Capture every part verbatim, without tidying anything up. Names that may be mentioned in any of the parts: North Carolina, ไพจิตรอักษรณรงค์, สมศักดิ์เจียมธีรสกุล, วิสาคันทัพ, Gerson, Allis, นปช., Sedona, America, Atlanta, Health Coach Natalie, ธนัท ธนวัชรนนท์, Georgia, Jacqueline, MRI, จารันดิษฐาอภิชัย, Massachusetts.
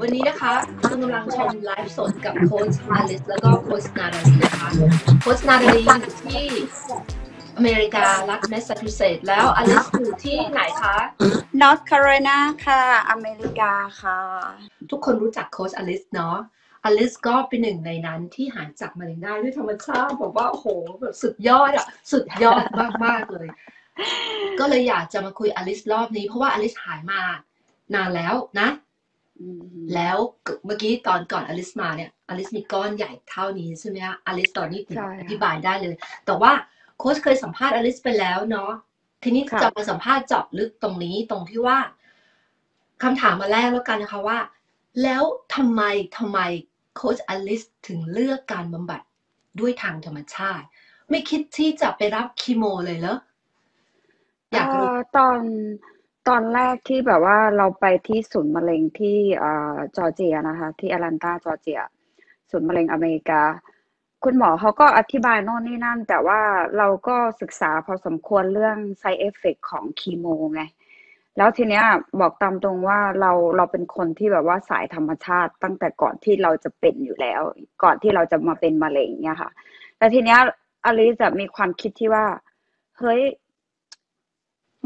วันนี้นะคะเรากำลังชมไลฟ์สดกับโค้ชอลิสแล้วก็โค้ชนาดาลีนะคะโค้ชนาดาลีอยู่ที่อเมริการัฐแมสซาชูเซตส์แล้วอลิสอยู่ที่ไหนคะ North Carolina ค่ะอเมริกาค่ะทุกคนรู้จักโค้ชอลิสเนาะอลิสก็เป็นหนึ่งในนั้นที่หายจากมะเร็งได้ด้วยธรรมชาติบอกว่าโอ้โหแบบสุดยอดอะสุดยอดมากมากเลยก็เลยอยากจะมาคุยอลิสรอบนี้เพราะว่าอลิสหายมานานแล้วนะแล้วเมื่อกี้ตอนก่อนอลิสมาเนี่ยอลิสมีก้อนใหญ่เท่านี้ใช่ไหมคะอลิสตอนนี้อธิบายได้เลยแต่ว่าโค้ชเคยสัมภาษณ์อลิสไปแล้วเนาะทีนี้จะมาสัมภาษณ์เจาะลึกตรงนี้ตรงที่ว่าคำถามมาแรกแล้วกันนะคะว่าแล้วทำไมทำไมโค้ชอลิสถึงเลือกการบำบัดด้วยทางธรรมชาติไม่คิดที่จะไปรับคีโมเลยเหรออยากรู้ตอนตอนแรกที่แบบว่าเราไปที่ศูนย์มะเร็งที่จอร์เจียนะคะที่แอตแลนตาจอร์เจียศูนย์มะเร็งอเมริกาคุณหมอเขาก็อธิบายโน่นนี่นั่นแต่ว่าเราก็ศึกษาพอสมควรเรื่อง side effect ของคีโมไงแล้วทีเนี้ยบอกตามตรงว่าเราเราเป็นคนที่แบบว่าสายธรรมชาติตั้งแต่ก่อนที่เราจะเป็นอยู่แล้วก่อนที่เราจะมาเป็นมะเร็งเนี่ยค่ะแต่ทีเนี้ยอลิสจะมีความคิดที่ว่าเฮ้ย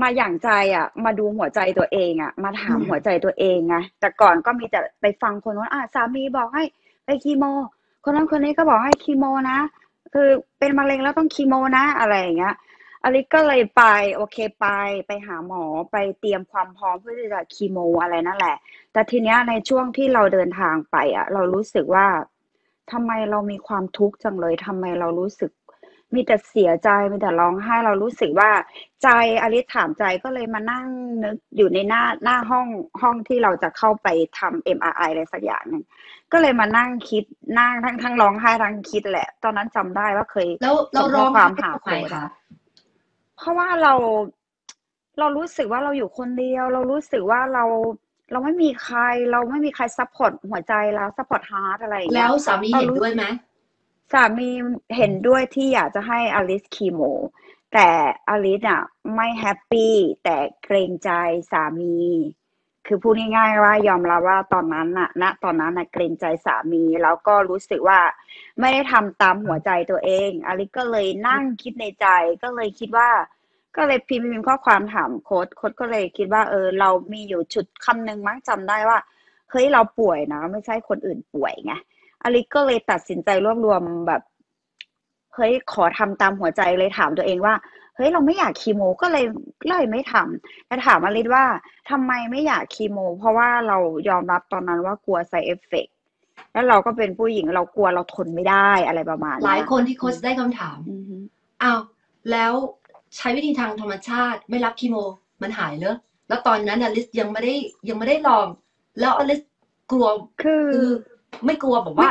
มาอย่างใจอ่ะมาดูหัวใจตัวเองอ่ะมาถามหัวใจตัวเองไงแต่ก่อนก็มีแต่ไปฟังคนนู้นอ่ะสามีบอกให้ไปคีโมคนนั้นคนนี้ก็บอกให้คีโมนะคือเป็นมะเร็งแล้วต้องคีโมนะอะไรอย่างเงี้ยอลิสก็เลยไปโอเคไปไปหาหมอไปเตรียมความพร้อมเพื่อจะคีโมอะไรนั่นแหละแต่ทีเนี้ยในช่วงที่เราเดินทางไปอ่ะเรารู้สึกว่าทำไมเรามีความทุกข์จังเลยทำไมเรารู้สึกมีแต่เสียใจมีแต่ร้องไห้เรารู้สึกว่าใจอลิสถามใจก็เลยมานั่งนึกอยู่ในหน้าหน้าห้องห้องที่เราจะเข้าไปทำ เอ็ม อาร์ ไอ อะไรสักอย่างนึงก็เลยมานั่งคิดนั่งทั้งทั้งร้องไห้ทั้งคิดแหละตอนนั้นจำได้ว่าเคยแล้วเราร้องความหาใครคะเพราะว่าเราเรารู้สึกว่าเราอยู่คนเดียวเรารู้สึกว่าเราเราไม่มีใครเราไม่มีใครซัพพอร์ตหัวใจเราซัพพอร์ตฮาร์ทอะไรอย่างเงี้ยแล้วสามีเห็นด้วยไหมสามีเห็นด้วยที่อยากจะให้อลิสคีโมแต่อลิสอ่ะไม่แฮปปี้แต่เกรงใจสามีคือพูดง่ายๆว่ายอมรับว่าตอนนั้นน่ะณตอนนั้นน่ะเกรงใจสามีแล้วก็รู้สึกว่าไม่ได้ทำตามหัวใจตัวเองอลิสก็เลยนั่งคิดในใจก็เลยคิดว่าก็เลยพิมพ์ข้อความถามโค้ชโค้ชก็เลยคิดว่าเออเรามีอยู่จุดคำหนึ่งมั้งจำได้ว่าเฮ้ยเราป่วยนะไม่ใช่คนอื่นป่วยไงอลิสก็เลยตัดสินใจรวบรวมแบบเฮ้ยขอทำตามหัวใจเลยถามตัวเองว่าเฮ้ยเราไม่อยากคีโมก็เลยเลยไม่ทำแต่ถามอลิสว่าทำไมไม่อยากคีโมเพราะว่าเรายอมรับตอนนั้นว่ากลัวไซด์เอฟเฟกต์แล้วเราก็เป็นผู้หญิงเรากลัวเราทนไม่ได้อะไรประมาณนี้หลายคนที่โค้ชได้คำถามอ้าวแล้วใช้วิธีทางธรรมชาติไม่รับคีโมมันหายเหรอแล้วตอนนั้นอลิสยังไม่ได้ยังไม่ได้ลองแล้วอลิสกลัวคือไม่กลัวบอกว่า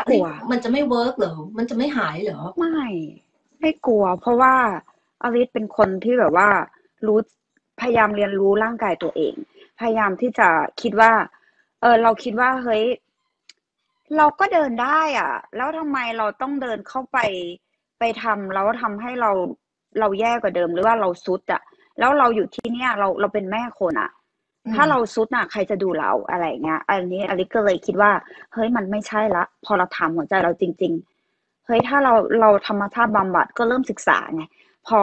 มันจะไม่เวิร์กเหรอมันจะไม่หายเหรอไม่ไม่กลัวเพราะว่าอลิสเป็นคนที่แบบว่ารู้พยายามเรียนรู้ร่างกายตัวเองพยายามที่จะคิดว่าเออเราคิดว่าเฮ้ยเราก็เดินได้อ่ะแล้วทำไมเราต้องเดินเข้าไปไปทำแล้วทำให้เราเราแย่กว่าเดิมหรือว่าเราซุดอ่ะแล้วเราอยู่ที่เนี้ยเราเราเป็นแม่คนอ่ะถ้าเราซุดน่ะใครจะดูเราอะไรเงี้ยอันนี้อลิสก็เลยคิดว่าเฮ้ยมันไม่ใช่ละพอเราถามหัวใจเราจริงๆเฮ้ยถ้าเราเราธรรมชาติบำบัดก็เริ่มศึกษาไงพอ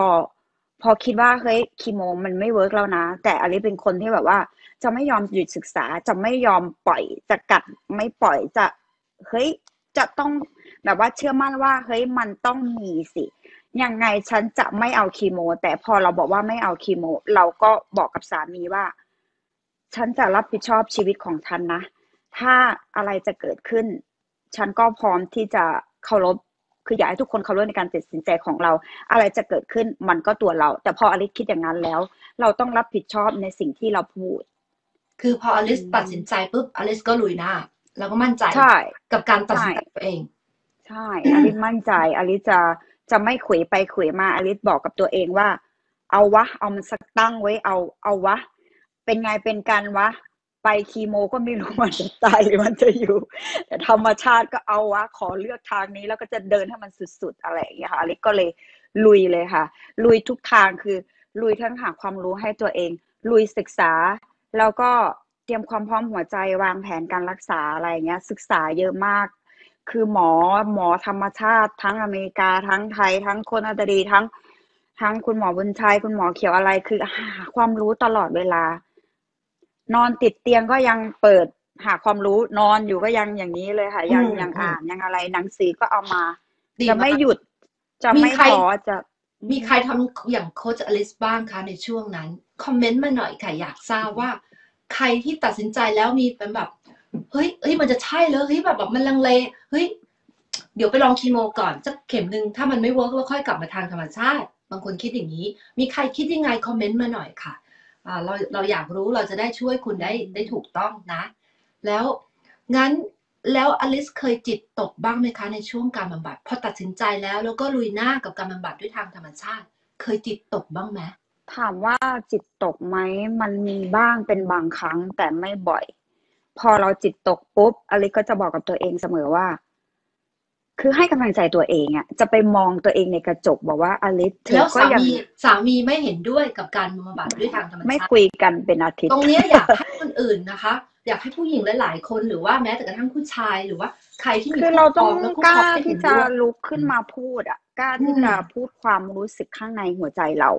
พอคิดว่าเฮ้ยคีโมมันไม่เวิร์กแล้วนะแต่อลิสเป็นคนที่แบบว่าจะไม่ยอมหยุดศึกษาจะไม่ยอมปล่อยจะกัดไม่ปล่อยจะเฮ้ยจะต้องแบบว่าเชื่อมั่นว่าเฮ้ยมันต้องมีสิยังไงฉันจะไม่เอาคีโมแต่พอเราบอกว่าไม่เอาคีโมเราก็บอกกับสามีว่าฉันจะรับผิดชอบชีวิตของฉันนะถ้าอะไรจะเกิดขึ้นฉันก็พร้อมที่จะเคารพคืออยากให้ทุกคนเคารพในการตัดสินใจของเราอะไรจะเกิดขึ้นมันก็ตัวเราแต่พออลิสคิดอย่างนั้นแล้วเราต้องรับผิดชอบในสิ่งที่เราพูดคือพออลิสตัดสินใจปุ๊บอลิสก็ลุยหน้าแล้วก็มั่นใจกับการตัดสินใจตัวเองใช่อลิสมั่นใจอลิสจะจะไม่ขวยไปขวยมาอลิสบอกกับตัวเองว่าเอาวะเอามันสักตั้งไว้เอาเอาวะเป็นไงเป็นกันวะไปคีโมก็ไม่รู้มันจะตายหรือมันจะอยู่แต่ธรรมชาติก็เอาวะขอเลือกทางนี้แล้วก็จะเดินให้มันสุดๆอะไรอย่างเงี้ยค่ะอลิสก็เลยลุยเลยค่ะลุยทุกทางคือลุยทั้งหาความรู้ให้ตัวเองลุยศึกษาแล้วก็ เตรียมความพร้อมหัวใจวางแผนการรักษาอะไรเงี้ยศึกษาเยอะมากคือหมอหมอธรรมชาติทั้งอเมริกาทั้งไทยทั้งคนอัตดีทั้งทั้งคุณหมอบุญชัยคุณหมอเขียวอะไรคือหาความรู้ตลอดเวลานอนติดเตียงก็ยังเปิดหาความรู้นอนอยู่ก็ยังอย่างนี้เลยค่ะยังยังอ่านยังอะไรหนังสือก็เอามาจะไม่หยุดจะไม่ขอจะมีใครทำอย่างโค้ชอลิซบ้างคะในช่วงนั้นคอมเมนต์มาหน่อยค่ะอยากทราบว่าใครที่ตัดสินใจแล้วมีเป็นแบบเฮ้ยเฮ้ยมันจะใช่เลยเฮ้ยแบบแบบมันลังเลเฮ้ยเดี๋ยวไปลองคีโมก่อนสักเข็มหนึ่งถ้ามันไม่เวิร์กก็ค่อยกลับมาทางธรรมชาติบางคนคิดอย่างนี้มีใครคิดยังไงคอมเมนต์มาหน่อยค่ะอ่าเราเราอยากรู้เราจะได้ช่วยคุณได้ได้ถูกต้องนะแล้วงั้นแล้วอลิซเคยจิตตกบ้างไหมคะในช่วงการบำบัดพอตัดสินใจแล้วแล้วก็ลุยหน้ากับการบำบัดด้วยทางธรรมชาติเคยจิตตกบ้างไหมถามว่าจิตตกไหมมันมีบ้างเป็นบางครั้งแต่ไม่บ่อยพอเราจิตตกปุ๊บอลิซก็จะบอกกับตัวเองเสมอว่าคือให้กำลังใจตัวเองอ่ะจะไปมองตัวเองในกระจกบอกว่าอลิซเธอก็ยังสามีไม่เห็นด้วยกับการบำบัดด้วยทางธรรมชาติไม่คุยกันเป็นอาทิตย์ตรงนี้อยากให้คนอื่นนะคะอยากให้ผู้หญิงหลายๆคนหรือว่าแม้แต่กระทั่งผู้ชายหรือว่าใครที่มีคือเราต้องกล้าที่จะลุกขึ้นมาพูดอ่ะกล้าที่จะพูดความรู้สึกข้างในหัวใจเรา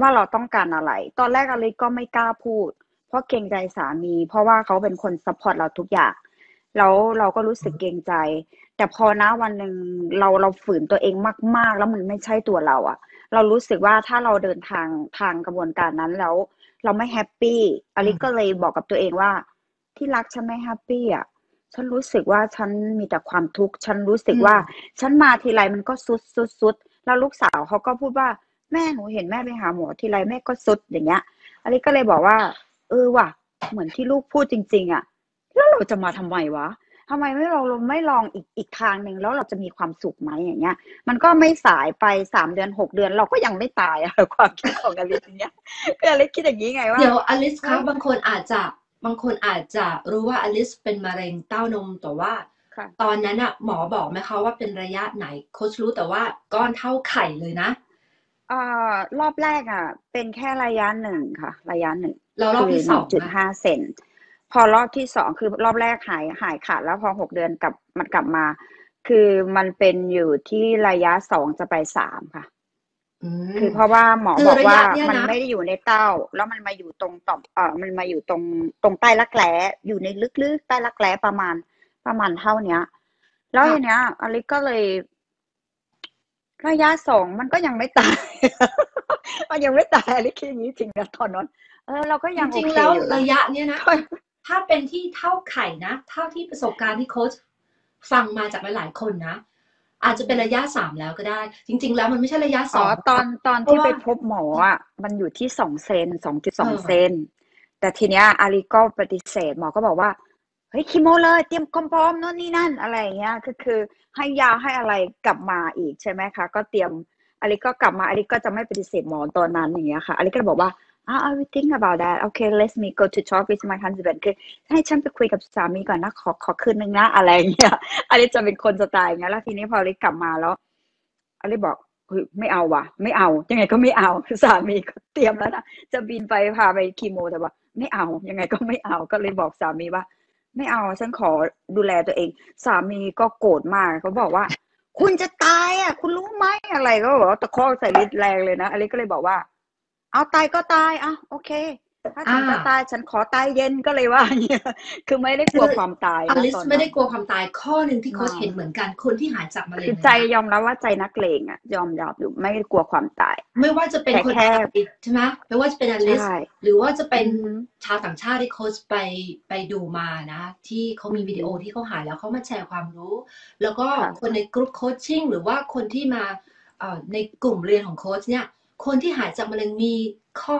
ว่าเราต้องการอะไรตอนแรกอลิซก็ไม่กล้าพูดเพราะเกรงใจสามีเพราะว่าเขาเป็นคนซัพพอร์ตเราทุกอย่างแล้วเราก็รู้สึกเกรงใจแต่พอนะวันหนึ่งเราเราฝืนตัวเองมากๆแล้วมันไม่ใช่ตัวเราอะเรารู้สึกว่าถ้าเราเดินทางทางกระบวนการนั้นแล้วเราไม่แฮปปี้อลิซก็เลยบอกกับตัวเองว่าที่รักฉันไม่แฮปปี้อะฉันรู้สึกว่าฉันมีแต่ความทุกข์ฉันรู้สึกว่าฉันมาทีไรมันก็ซุดซุดซุดแล้วลูกสาวเขาก็พูดว่าแม่หนูเห็นแม่ไปหาหมอทีไรแม่ก็ซุดอย่างเงี้ยอลิซก็เลยบอกว่าเออว่ะเหมือนที่ลูกพูดจริงๆอะแล้วเราจะมาทำไมวะทำไมไม่เราไม่ลองอีกอีกทางหนึ่งแล้วเราจะมีความสุขไหมอย่างเงี้ยมันก็ไม่สายไปสามเดือนหกเดือนเราก็ยังไม่ตายอะความคิดของอลิซอย่างเงี้ยคืออลิซคิดอย่างนี้ไงว่าเดี๋ยวอลิซคะบางคนอาจจะบางคนอาจจะรู้ว่าอลิซเป็นมะเร็งเต้านมแต่ว่าตอนนั้นอะหมอบอกไหมคะว่าเป็นระยะไหนโค้ชรู้แต่ว่าก้อนเท่าไข่เลยนะเอ่อรอบแรกอะเป็นแค่ระยะหนึ่งค่ะระยะหนึ่งแล้วรอบที่สองจุดห้าเซนพอรอบที่สองคือรอบแรกหายหายขาดแล้วพอหกเดือนกลับมันกลับมาคือมันเป็นอยู่ที่ระยะสองจะไปสามค่ะคือเพราะว่าหมอบอกว่ามันไม่ได้อยู่ในเต้าแล้วมันมาอยู่ตรงต่อมเออมันมาอยู่ตรงตรงใต้รักแร้อยู่ในลึกๆใต้รักแร้ประมาณประมาณเท่าเนี้ยแล้วอย่างเนี้ยอลิซก็เลยระยะสองมันก็ยังไม่ตายมันยังไม่ตายอลิซคิดอย่างนี้จริงนะตอนนั้นเออเราก็ยังจริงแล้วระยะเนี้ยนะถ้าเป็นที่เท่าไข่นะเท่าที่ประสบการณ์ที่โค้ชฟังมาจากหลายๆคนนะอาจจะเป็นระยะสามแล้วก็ได้จริงๆแล้วมันไม่ใช่ระยะสองอ๋อตอนตอนที่ไปพบหมออ่ะมันอยู่ที่สองเซนสองจุดสองเซนแต่ทีเนี้ยอาริก็ปฏิเสธหมอก็บอกว่าเฮ้ยคีโมเลยเตรียมความพร้อมโน่นนี่นั่นอะไรอย่างเงี้ยก็คือให้ยาให้อะไรกลับมาอีกใช่ไหมคะก็เตรียมอาริก็กลับมาอาริก็จะไม่ปฏิเสธหมอตอนนั้นอย่างเงี้ยค่ะอาริก็บอกว่าอ่า I will think about that okay let me go to talk with my husband คือให้ฉันไปคุยกับสามีก่อนนะขอขอคืนนึงนะอะไรเงี้ยอันนี้จะเป็นคนสไตล์เงี้ยแล้วทีนี้พอลิกลับมาแล้วอลิบอกไม่เอาว่ะไม่เอายังไงก็ไม่เอาสามีก็เตรียมแล้วนะจะบินไปพาไปคีโมแต่ว่าไม่เอายังไงก็ไม่เอาก็เลยบอกสามีว่าไม่เอาฉันขอดูแลตัวเองสามีก็โกรธมากเขาบอกว่าคุณจะตายอ่ะคุณรู้ไหมอะไรก็บอกว่าตะคอกใส่ลิศแรงเลยนะอลิก็เลยบอกว่าเอาตายก็ตายอ่ะโอเคถ้าฉันจะตายฉันขอตายเย็นก็เลยว่าเนี่ยคือไม่ได้กลัวความตายอลิซไม่ได้กลัวความตายข้อหนึ่งที่โค้ชเห็นเหมือนกันคนที่หายจากมะเร็งใจยอมรับว่าใจนักเลงอ่ะยอมรับอยู่ไม่ได้กลัวความตายไม่ว่าจะเป็นคนแคบใช่ไหมไม่ว่าจะเป็นอลิซหรือว่าจะเป็นชาวต่างชาติที่โค้ชไปไปดูมานะที่เขามีวิดีโอที่เขาหายแล้วเขามาแชร์ความรู้แล้วก็คนในกลุ่มโคชชิ่งหรือว่าคนที่มาในกลุ่มเรียนของโค้ชเนี่ยคนที่หายจากมะเร็งมีข้อ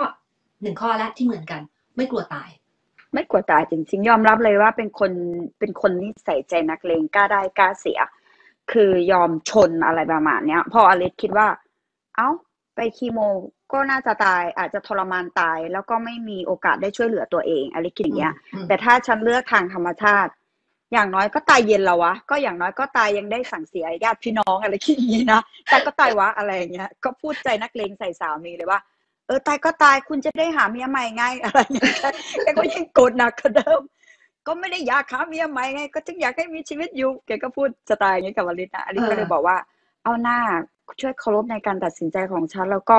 หนึ่งข้อและที่เหมือนกันไม่กลัวตายไม่กลัวตายจริงๆยอมรับเลยว่าเป็นคนเป็นคนนิสัยใจนักเลงกล้าได้กล้าเสียคือยอมชนอะไรประมาณเนี้ยพออลิซคิดว่าเอ้าไปคีโมก็น่าจะตายอาจจะทรมานตายแล้วก็ไม่มีโอกาสได้ช่วยเหลือตัวเองอลิซคิดอย่างเงี้ยแต่ถ้าฉันเลือกทางธรรมชาติอย่างน้อยก็ตายเย็นแล้ววะก็อย่างน้อยก็ตายยังได้สั่งเสียญาติพี่น้องอะไรคิดอย่างนี้นะแต่ก็ตายวะอะไรอย่างเงี้ยก็พูดใจนักเลงใส่สามีเลยว่า เออตายก็ตายคุณจะได้หาเมียใหม่ไงอะไรอย่างเงี้ยแกก็ยิ่งโกรธหนักกว่าเดิมก็ไม่ได้อยากหาเมียใหม่ไงก็จึงอยากให้มีชีวิตอยู่แกก็พูดสไตล์อย่างนี้กับวลิตนะอลิตก็เลยบอกว่าเอาหน้าช่วยเคารพในการตัดสินใจของฉันแล้วก็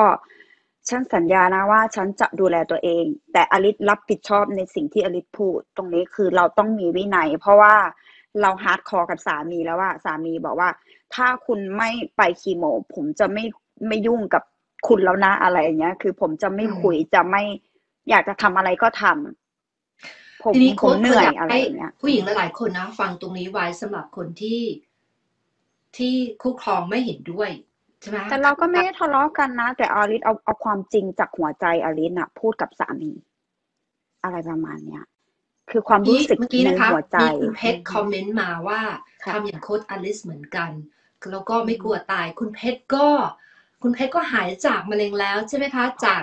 ฉันสัญญานะว่าฉันจะดูแลตัวเองแต่อลิสรับผิดชอบในสิ่งที่อลิสพูดตรงนี้คือเราต้องมีวินัยเพราะว่าเราฮาร์ดคอร์กับสามีแล้วว่าสามีบอกว่าถ้าคุณไม่ไปคีโมผมจะไม่ไม่ยุ่งกับคุณแล้วนะอะไรอย่างเงี้ยคือผมจะไม่คุยจะไม่อยากจะทำอะไรก็ทำผมผมเหนื่อยอะไรอย่างเงี้ยผู้หญิงหลายๆคนนะฟังตรงนี้ไว้สำหรับคนที่ที่คู่ครองไม่เห็นด้วยแต่เราก็ไม่ได้ทะเลาะกันนะแต่อลิสเอาเอาความจริงจากหัวใจอลิสนะพูดกับสามีอะไรประมาณเนี้ยคือความรู้สึกในหัวใจมีคุณเพชรคอมเมนต์มาว่าทำอย่างโค้ชอลิสเหมือนกันแล้วก็ไม่กลัวตายคุณเพชรก็คุณเพชรก็หายจากมะเร็งแล้วใช่ไหมคะจาก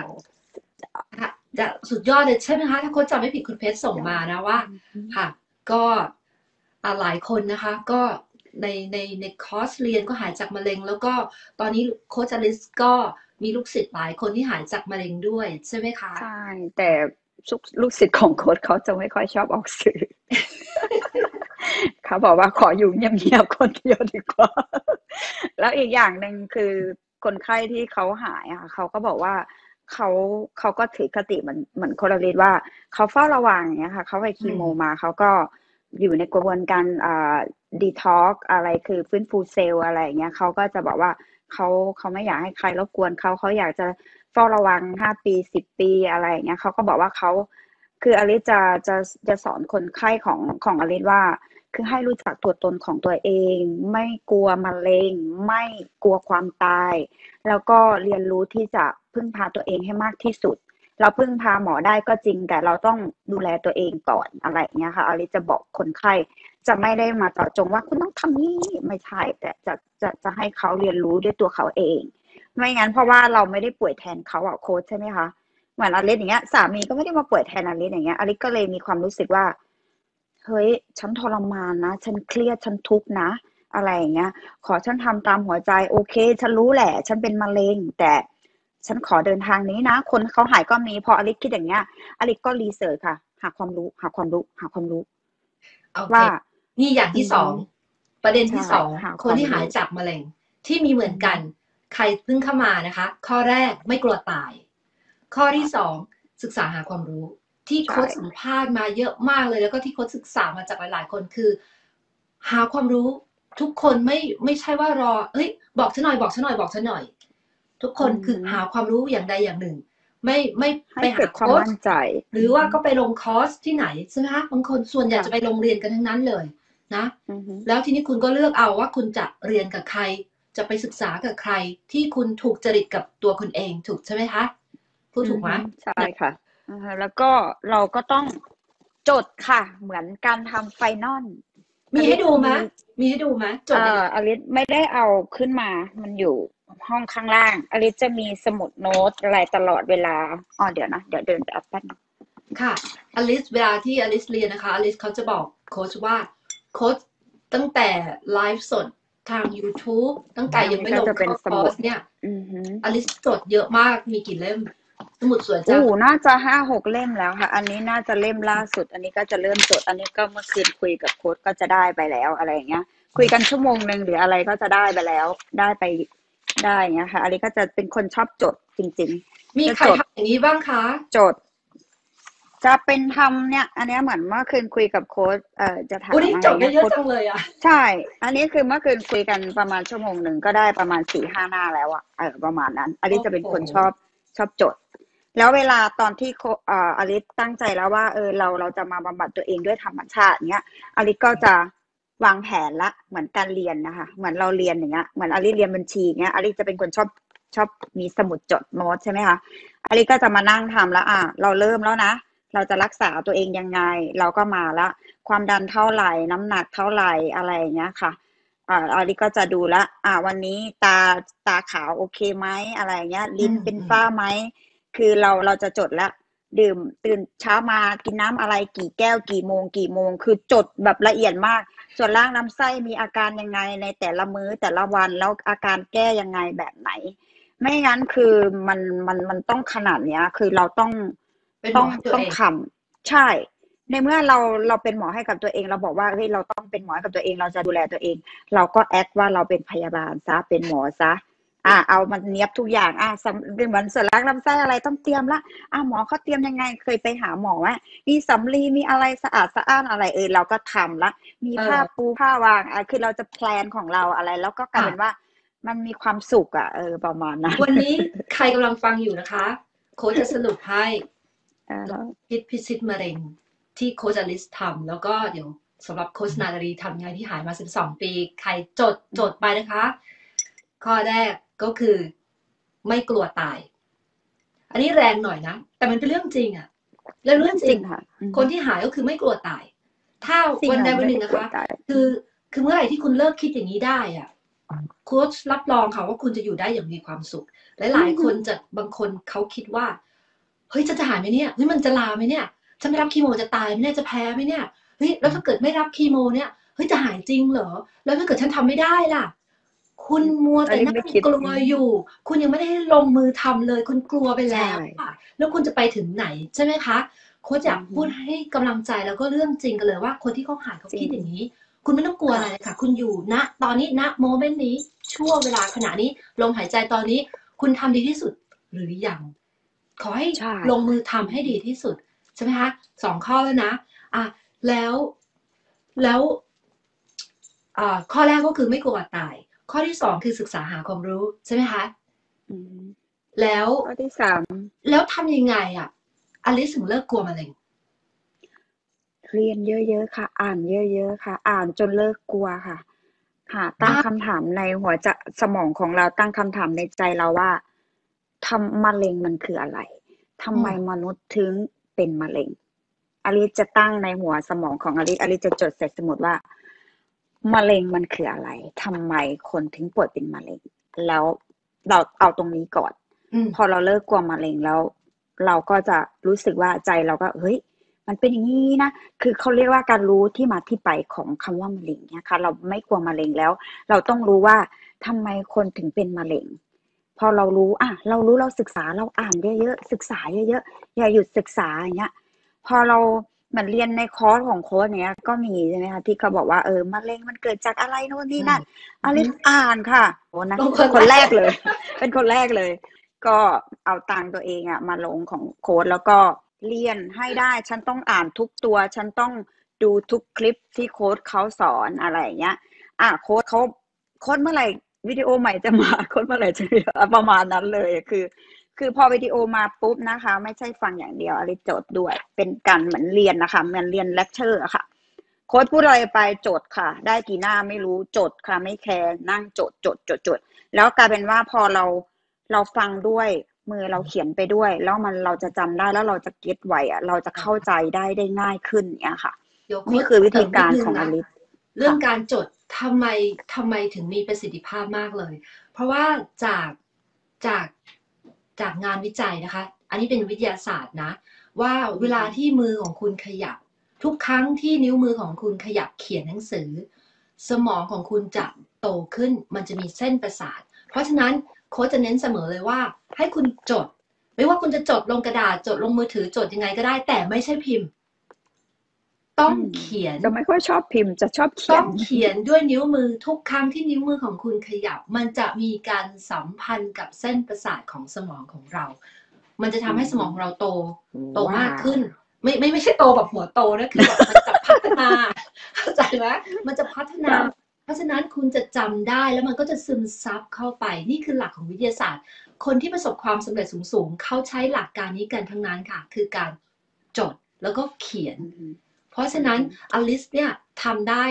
จะสุดยอดเลยใช่ไหมคะถ้าโค้ชจำไม่ผิดคุณเพชรส่งมานะว่าค่ะก็หลายคนนะคะก็ในในในคอร์สเรียนก็หายจากมะเร็งแล้วก็ตอนนี้โค้ชอลิสก็มีลูกศิษย์หลายคนที่หายจากมะเร็งด้วยใช่ไหมคะใช่แต่ลูกศิษย์ของโค้ชเขาจะไม่ค่อยชอบออกสื่อ เขาบอกว่าขออยู่เงียบๆคนเดียวดีกว่า แล้วอีกอย่างหนึ่งคือคนไข้ที่เขาหายอ่ะเขาก็บอกว่าเขาเขาก็ถือคติเหมือนเหมือนโค้ชอลิสว่าเขาเฝ้าระวังอย่างเงี้ยค่ะเขาไปคีโมมาเขาก็อยู่ในกระบวนการอ่าดีท็อกอะไรคือฟื้นฟูเซลล์อะไรอย่างเงี้ยเขาก็จะบอกว่าเขาเขาไม่อยากให้ใครรบกวนเขาเขาอยากจะเฝ้าระวังห้าปีสิบปีอะไรอย่างเงี้ยเขาก็บอกว่าเขาคืออลิสจะจะจะสอนคนไข้ของของอลิสว่าคือให้รู้จักตัวตนของตัวเองไม่กลัวมะเร็งไม่กลัวความตายแล้วก็เรียนรู้ที่จะพึ่งพาตัวเองให้มากที่สุดเราพึ่งพาหมอได้ก็จริงแต่เราต้องดูแลตัวเองก่อนอะไรอย่างเงี้ยค่ะอลิสจะบอกคนไข้จะไม่ได้มาเจาะจงว่าคุณต้องทำนี่ไม่ใช่แต่จะจะจะให้เขาเรียนรู้ด้วยตัวเขาเองไม่งั้นเพราะว่าเราไม่ได้ป่วยแทนเขาอะโค้ชใช่ไหมคะเหมือนอลิสอย่างเงี้ยสามีก็ไม่ได้มาป่วยแทนอลิสอย่างเงี้ยอลิสก็เลยมีความรู้สึกว่าเฮ้ยฉันทรมานนะฉันเครียดฉันทุกข์นะอะไรอย่างเงี้ยขอฉันทำตามหัวใจโอเคฉันรู้แหละฉันเป็นมะเร็งแต่ฉันขอเดินทางนี้นะคนเขาหายก็มีพออลิสคิดอย่างเงี้ยอลิสก็รีเสิร์ชค่ะหาความรู้หาความรู้หาความรู้ว่านี่อย่างที่สองประเด็นที่สองคนที่หายจากมะเร็งที่มีเหมือนกันใครเพิ่งเข้ามานะคะข้อแรกไม่กลัวตายข้อที่สองศึกษาหาความรู้ที่โค้ชสัมภาษณ์มาเยอะมากเลยแล้วก็ที่โค้ชศึกษามาจากหลายๆคนคือหาความรู้ทุกคนไม่ไม่ใช่ว่ารอเฮ้ยบอกฉันหน่อยบอกฉันหน่อยบอกฉันหน่อยทุกคนคือหาความรู้อย่างใดอย่างหนึ่งไม่ไม่ไปหาโค้ชหรือว่าก็ไปลงคอร์สที่ไหนใช่ไหมคะบางคนส่วนใหญ่จะไปโรงเรียนกันทั้งนั้นเลยนะแล้วทีนี้คุณก็เลือกเอาว่าคุณจะเรียนกับใครจะไปศึกษากับใครที่คุณถูกจริตกับตัวคุณเองถูกใช่ไหมคะพูดถูกไหมใช่ค่ะแล้วก็เราก็ต้องจดค่ะเหมือนการทำไฟนอลมีให้ดูไหมมีให้ดูไหมจดอลิสไม่ได้เอาขึ้นมามันอยู่ห้องข้างล่างอลิสจะมีสมุดโน้ตอะไรตลอดเวลาอ๋อเดี๋ยวนะเดี๋ยวเดินไปอัพแป๊บนึงค่ะอลิสเวลาที่อลิสเรียนนะคะอลิสเขาจะบอกโค้ชว่าโค้ชตั้งแต่ไลฟ์สดทาง ยูทูบ ตั้งแต่ยังไม่ลงคอร์สเนี่ยอลิสจดเยอะมากมีกี่เล่มสมุดสวยจังโอ้น่าจะห้าหกเล่มแล้วค่ะอันนี้น่าจะเล่มล่าสุดอันนี้ก็จะเริ่มจดอันนี้ก็เมื่อคืนคุยกับโค้ชก็จะได้ไปแล้วอะไรอย่างเงี้ยคุยกันชั่วโมงหนึ่งหรืออะไรก็จะได้ไปแล้วได้ไปได้เงี้ยค่ะอลิสก็จะเป็นคนชอบจดจริงๆมีใครทำอย่างนี้บ้างคะจดจะเป็นทำเนี่ยอันนี้เหมือนเมื่อคืนคุยกับโค้ชเอ่อจะถามอะไรเนี่ยจดเยอะจังเลยอ่ะใช่อันนี้คือเมื่อคืนคุยกันประมาณชั่วโมงหนึ่งก็ได้ประมาณสี่ห้าหน้าแล้วอ่ะเออประมาณนั้นอลิสจะเป็นคนชอบชอบจดแล้วเวลาตอนที่เอ่ออลิสตั้งใจแล้วว่าเออเราเราจะมาบำบัดตัวเองด้วยธรรมชาติเนี้ยอลิสก็จะวางแผนละเหมือนการเรียนนะคะเหมือนเราเรียนอย่างเงี้ยเหมือนอลิสเรียนบัญชีเงี้ยอลิสจะเป็นคนชอบชอบมีสมุดจดโน้ตใช่ไหมคะอลิสก็จะมานั่งทำแล้วอ่ะเราเริ่มแล้วนะเราจะรักษาตัวเองยังไงเราก็มาละความดันเท่าไหร่น้ำหนักเท่าไหร่อะไรอย่างเงี้ยค่ะอ่าอลิสก็จะดูละอ่าวันนี้ตาตาขาวโอเคไหมอะไรเงี้ยลิ้นเป็นฝ้าไหมคือเราเราจะจดละดื่มตื่นเช้ามากินน้ำอะไรกี่แก้วกี่โมงกี่โมงคือจดแบบละเอียดมากส่วนล่างลำไส้มีอาการยังไงในแต่ละมื้อแต่ละวันแล้วอาการแก้ยังไงแบบไหน ไม่งั้นคือมันมันมันต้องขนาดเนี้ยคือเราต้องต้องต้องทำใช่ในเมื่อเราเราเป็นหมอให้กับตัวเองเราบอกว่าเฮ้ยเราต้องเป็นหมอกับตัวเองเราจะดูแลตัวเองเราก็แอคว่าเราเป็นพยาบาลซะเป็นหมอซะอ่าเอามันเนียบทุกอย่างอ่าเป็นเหมือนส่วนรักลำไส้อะไรต้องเตรียมละอ่าหมอเขาเตรียมยังไงเคยไปหาหมอว่ามีสำลีมีอะไรสะอาดสะอ้านอะไรเออเราก็ทำละมีผ้าปูผ้าวางอ่าคือเราจะแพลนของเราอะไรแล้วก็กลายเป็นว่ามันมีความสุขอ่ะเออประมาณนั้นวันนี้ใครกำลังฟังอยู่นะคะโค้ชจะสรุปให้พิษพิชิตมะเร็งที่โค้ชอลิสทำแล้วก็เดี๋ยวสำหรับโค้ชนารีทำงานที่หายมาสิบสองปีใครจดจดไปนะคะข้อแรกก็คือไม่กลัวตายอันนี้แรงหน่อยนะแต่มันเป็นเรื่องจริงอะเรื่องเรื่องจริงค่ะคนที่หายก็คือไม่กลัวตายถ้าวันใดวันหนึ่งนะคะคือคือเมื่อไหร่ที่คุณเลิกคิดอย่างนี้ได้อะโค้ชรับรองค่ะว่าคุณจะอยู่ได้อย่างมีความสุขหลายๆคนจะบางคนเขาคิดว่าเฮ้ยจะจะหายไหมเนี่ยเฮ้ยมันจะลาไหมเนี่ยฉันไม่รับคีโมจะตายไหมเนี่ยจะแพ้ไหมเนี่ยเฮ้ยแล้วถ้าเกิดไม่รับคีโมเนี่ยเฮ้ยจะหายจริงเหรอแล้วถ้าเกิดฉันทำไม่ได้ล่ะคุณมัวแต่นั่งกลัวอยู่คุณยังไม่ได้ลงมือทำเลยคุณกลัวไปแล้วแล้วคุณจะไปถึงไหนใช่ไหมคะโค้ชอยากพูดให้กำลังใจแล้วก็เรื่องจริงกันเลยว่าคนที่เขาหายเขาคิดอย่างนี้คุณไม่ต้องกลัวอะไรค่ะคุณอยู่ณตอนนี้ณโมเมนต์นี้ช่วงเวลาขณะนี้ลมหายใจตอนนี้คุณทำดีที่สุดหรือยังขอให้ลงมือทำให้ดีที่สุดใช่ไหมคะสองข้อแล้วนะอ่ะแล้วแล้วอ่าข้อแรกก็คือไม่กลัวตายข้อที่สองคือศึกษาหาความรู้ใช่ไหมคะแล้วข้อที่สามแล้วทำยังไงอ่ะอลิสถึงเลิกกลัวมะเร็งเรียนเยอะๆค่ะอ่านเยอะๆค่ะอ่านจนเลิกกลัวค่ะค่ะตั้งคำถามในหัวใจสมองของเราตั้งคำถามในใจเราว่าทำมะเร็งมันคืออะไรทำไมมนุษย์ถึงเป็นมะเร็งอลิสจะตั้งในหัวสมองของอลิสอลิสจะจดใส่สมุดว่ามะเร็งมันคืออะไรทำไมคนถึงป่วยเป็นมะเร็งแล้วเราเอาตรงนี้ก่อนพอเราเลิกกลัวมะเร็งแล้วเราก็จะรู้สึกว่าใจเราก็เฮ้ยมันเป็นอย่างนี้นะคือเขาเรียกว่าการรู้ที่มาที่ไปของคำว่ามะเร็งเนี่ยค่ะเราไม่กลัวมะเร็งแล้วเราต้องรู้ว่าทำไมคนถึงเป็นมะเร็งพอเรารู้อ่ะเรารู้เราศึกษาเราอ่านเยอะๆศึกษาเยอะๆอย่าหยุดศึกษาอย่างเงี้ยพอเราเหมือนเรียนในคอร์สของโค้ชเนี้ยก็มีใช่ไหมคะที่เขาบอกว่าเออมะเร็งมันเกิดจากอะไรโน่นนี่นั่นอลิสอ่านค่ะโอ้นะคนแรกเลยเป็นคนแรกเลยก็เอาตังตัวเองอ่ะมาลงของโค้ชแล้วก็เรียนให้ได้ฉันต้องอ่านทุกตัวฉันต้องดูทุกคลิปที่โค้ชเขาสอนอะไรอย่างเงี้ยอ่ะโค้ชเขาโค้ชเมื่อไหร่วิดีโอใหม่จะมาโค้ชเมื่อไหร่จะมีประมาณนั้นเลยคือคือพอวิดีโอมาปุ๊บนะคะไม่ใช่ฟังอย่างเดียวอะไรโจทย์ด้วยเป็นการเหมือนเรียนนะคะเหมือนเรียนเลคเชอร์ค่ะโค้ชพูดอะไรไปโจทย์ค่ะได้กี่หน้าไม่รู้โจทย์ค่ะไม่แคร์นั่งโจทย์โจทย์โจทย์โจทย์แล้วกลายเป็นว่าพอเราเราฟังด้วยมือเราเขียนไปด้วยแล้วมันเราจะจำได้แล้วเราจะเก็ตไว้อะเราจะเข้าใจได้ได้ง่ายขึ้นเนี่ยค่ะนี่คือวิธีการของอลิสเรื่องการจดทำไมทำไมถึงมีประสิทธิภาพมากเลยเพราะว่าจากจากจากงานวิจัยนะคะอันนี้เป็นวิทยาศาสตร์นะว่าเวลาที่มือของคุณขยับทุกครั้งที่นิ้วมือของคุณขยับเขียนหนังสือสมองของคุณจะโตขึ้นมันจะมีเส้นประสาทเพราะฉะนั้นโค้ชจะเน้นเสมอเลยว่าให้คุณจดไม่ว่าคุณจะจดลงกระดาษจดลงมือถือจดยังไงก็ได้แต่ไม่ใช่พิมพ์ต้องเขียนจะไม่ค่อยชอบพิมพ์จะชอบเขียนต้องเขียนด้วยนิ้วมือทุกครั้งที่นิ้วมือของคุณขยับมันจะมีการสัมพันธ์กับเส้นประสาทของสมองของเรามันจะทำให้สมองเราโตโตมากขึ้นไม่ไม่ไม่ใช่โตแบบหัวโตนะคือแบบมันจะพัฒนาเข้าใจไหมมันจะพัฒนาเพราะฉะนั้นคุณจะจำได้แล้วมันก็จะซึมซับเข้าไปนี่คือหลักของวิทยาศาสตร์คนที่ประสบความสำเร็จสูงๆเขาใช้หลักการนี้กันทั้งนั้นค่ะคือการจดแล้วก็เขียนเพราะฉะนั้นอลิสเนี่ยทำได้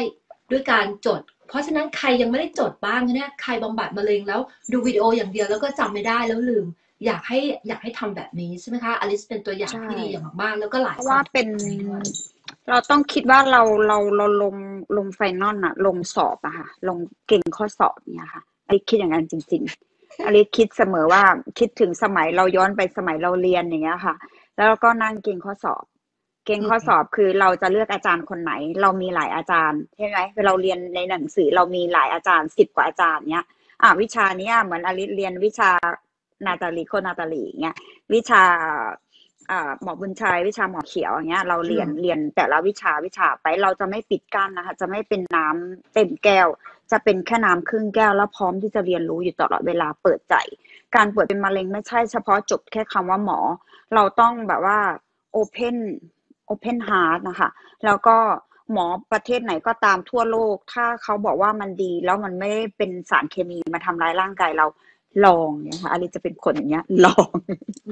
ด้วยการจดเพราะฉะนั้นใครยังไม่ได้จดบ้างเนี่ยใครบำบัดมะเร็งแล้วดูวิดีโออย่างเดียวแล้วก็จำไม่ได้แล้วลืมอยากให้อยากให้ทำแบบนี้ใช่ไหมคะอลิสเป็นตัวอย่างที่ดีอย่างมากๆแล้วก็หลายว่าเป็นเราต้องคิดว่าเราเราเราลงลงไฟนอลอะลงสอบอะค่ะลงเก่งข้อสอบเนี่ยค่ะอลิสคิดอย่างนั้นจริงๆอลิสคิดเสมอว่าคิดถึงสมัยเราย้อนไปสมัยเราเรียนอย่างเงี้ยค่ะแล้วก็นั่งเก่งข้อสอบเก่งข้อสอบคือเราจะเลือกอาจารย์คนไหนเรามีหลายอาจารย์ใช่ไหมเราเรียนในหนังสือเรามีหลายอาจารย์สิบกว่าอาจารย์เนี้ยอ่าวิชาเนี้ยเหมือนอลิสเรียนวิชา นาตาลีโคนาตาลีเงี้ยวิชาหมอบุญชัยวิชาหมอเขียวอย่างเงี้ยเราเรียนเรียนแต่ละวิชาวิชาไปเราจะไม่ปิดกั้นนะคะจะไม่เป็นน้ำเต็มแก้วจะเป็นแค่น้ำครึ่งแก้วแล้วพร้อมที่จะเรียนรู้อยู่ตลอดเวลาเปิดใจการป่วยเป็นมะเร็งไม่ใช่เฉพาะจบแค่คำว่าหมอเราต้องแบบว่าโอเพนโอเพนฮาร์ทนะคะแล้วก็หมอประเทศไหนก็ตามทั่วโลกถ้าเขาบอกว่ามันดีแล้วมันไม่ได้เป็นสารเคมีมาทำร้ายร่างกายเราลองเนี่ยค่ะอะไรจะเป็นคนอย่างเงี้ยลอง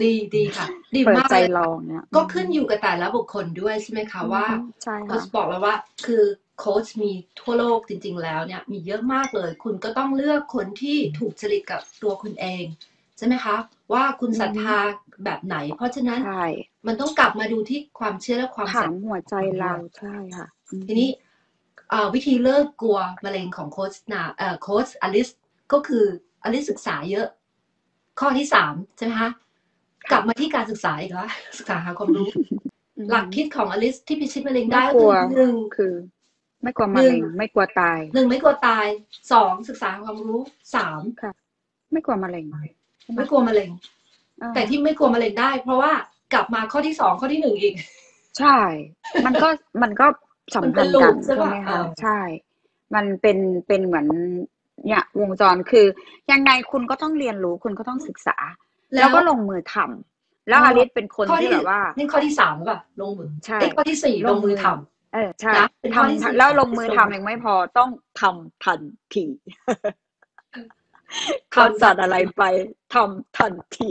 ดีดีค่ะดีมากใจลองเนี่ยก็ขึ้นอยู่กับแต่ละบุคคลด้วยใช่ไหมคะว่าใช่ค่ะบอกแล้วว่าคือโค้ชมีทั่วโลกจริงๆแล้วเนี่ยมีเยอะมากเลยคุณก็ต้องเลือกคนที่ถูกจริตกับตัวคุณเองใช่ไหมคะว่าคุณศรัทธาแบบไหนเพราะฉะนั้นมันต้องกลับมาดูที่ความเชื่อและความศรัทธาหัวใจเราใช่ค่ะทีนี้วิธีเลิกกลัวมะเร็งของโค้ชนาโค้ชอลิสก็คืออลิสศึกษาเยอะข้อที่สามใช่ไหมคะกลับมาที่การศึกษาอีกแล้วศึกษาหาความรู้หลักคิดของอลิสที่พิชิตมะเร็งได้คือหนึ่งคือไม่กลัวมะเร็งไม่กลัวตายหนึ่งไม่กลัวตายสองศึกษาความรู้สามค่ะไม่กลัวมะเร็งไม่กลัวมะเร็งแต่ที่ไม่กลัวมะเร็งได้เพราะว่ากลับมาข้อที่สองข้อที่หนึ่งอีกใช่มันก็มันก็สัมพันธ์กันใช่ไหมคะใช่มันเป็นเป็นเหมือนเนี่ยวงจรคือยังไงคุณก็ต้องเรียนรู้คุณก็ต้องศึกษาแล้วก็ลงมือทำแล้วอลิสเป็นคนที่แบบว่านี่ข้อที่สามป่ะลงมือใช่ข้อที่สี่ลงมือทำเออใช่ทำแล้วลงมือทำยังไม่พอต้องทำทันทีคอนสัตอะไรไปทำทันที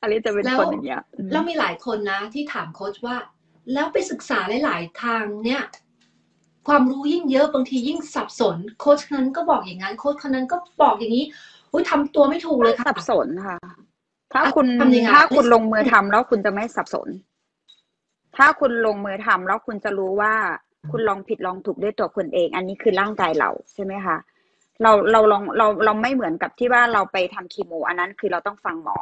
อลิสจะเป็นคนอย่างเงี้ยแล้วมีหลายคนนะที่ถามโค้ชว่าแล้วไปศึกษาหลายๆทางเนี่ยความรู้ยิ่งเยอะบางทียิ่งสับสนโค้ชคนนั้นก็บอกอย่างนั้นโค้ชคนนั้นก็บอกอย่างนี้อุ้ยทำตัวไม่ถูกเลยค่ะสับสนค่ะถ้าคุณถ้าคุณลงมือทำแล้วคุณจะไม่สับสนถ้าคุณลงมือทำแล้วคุณจะรู้ว่าคุณลองผิดลองถูกด้วยตัวคุณเองอันนี้คือร่างกายเราใช่ไหมคะเราเราลองเราเราไม่เหมือนกับที่ว่าเราไปทำคีโมอันนั้นคือเราต้องฟังหมอ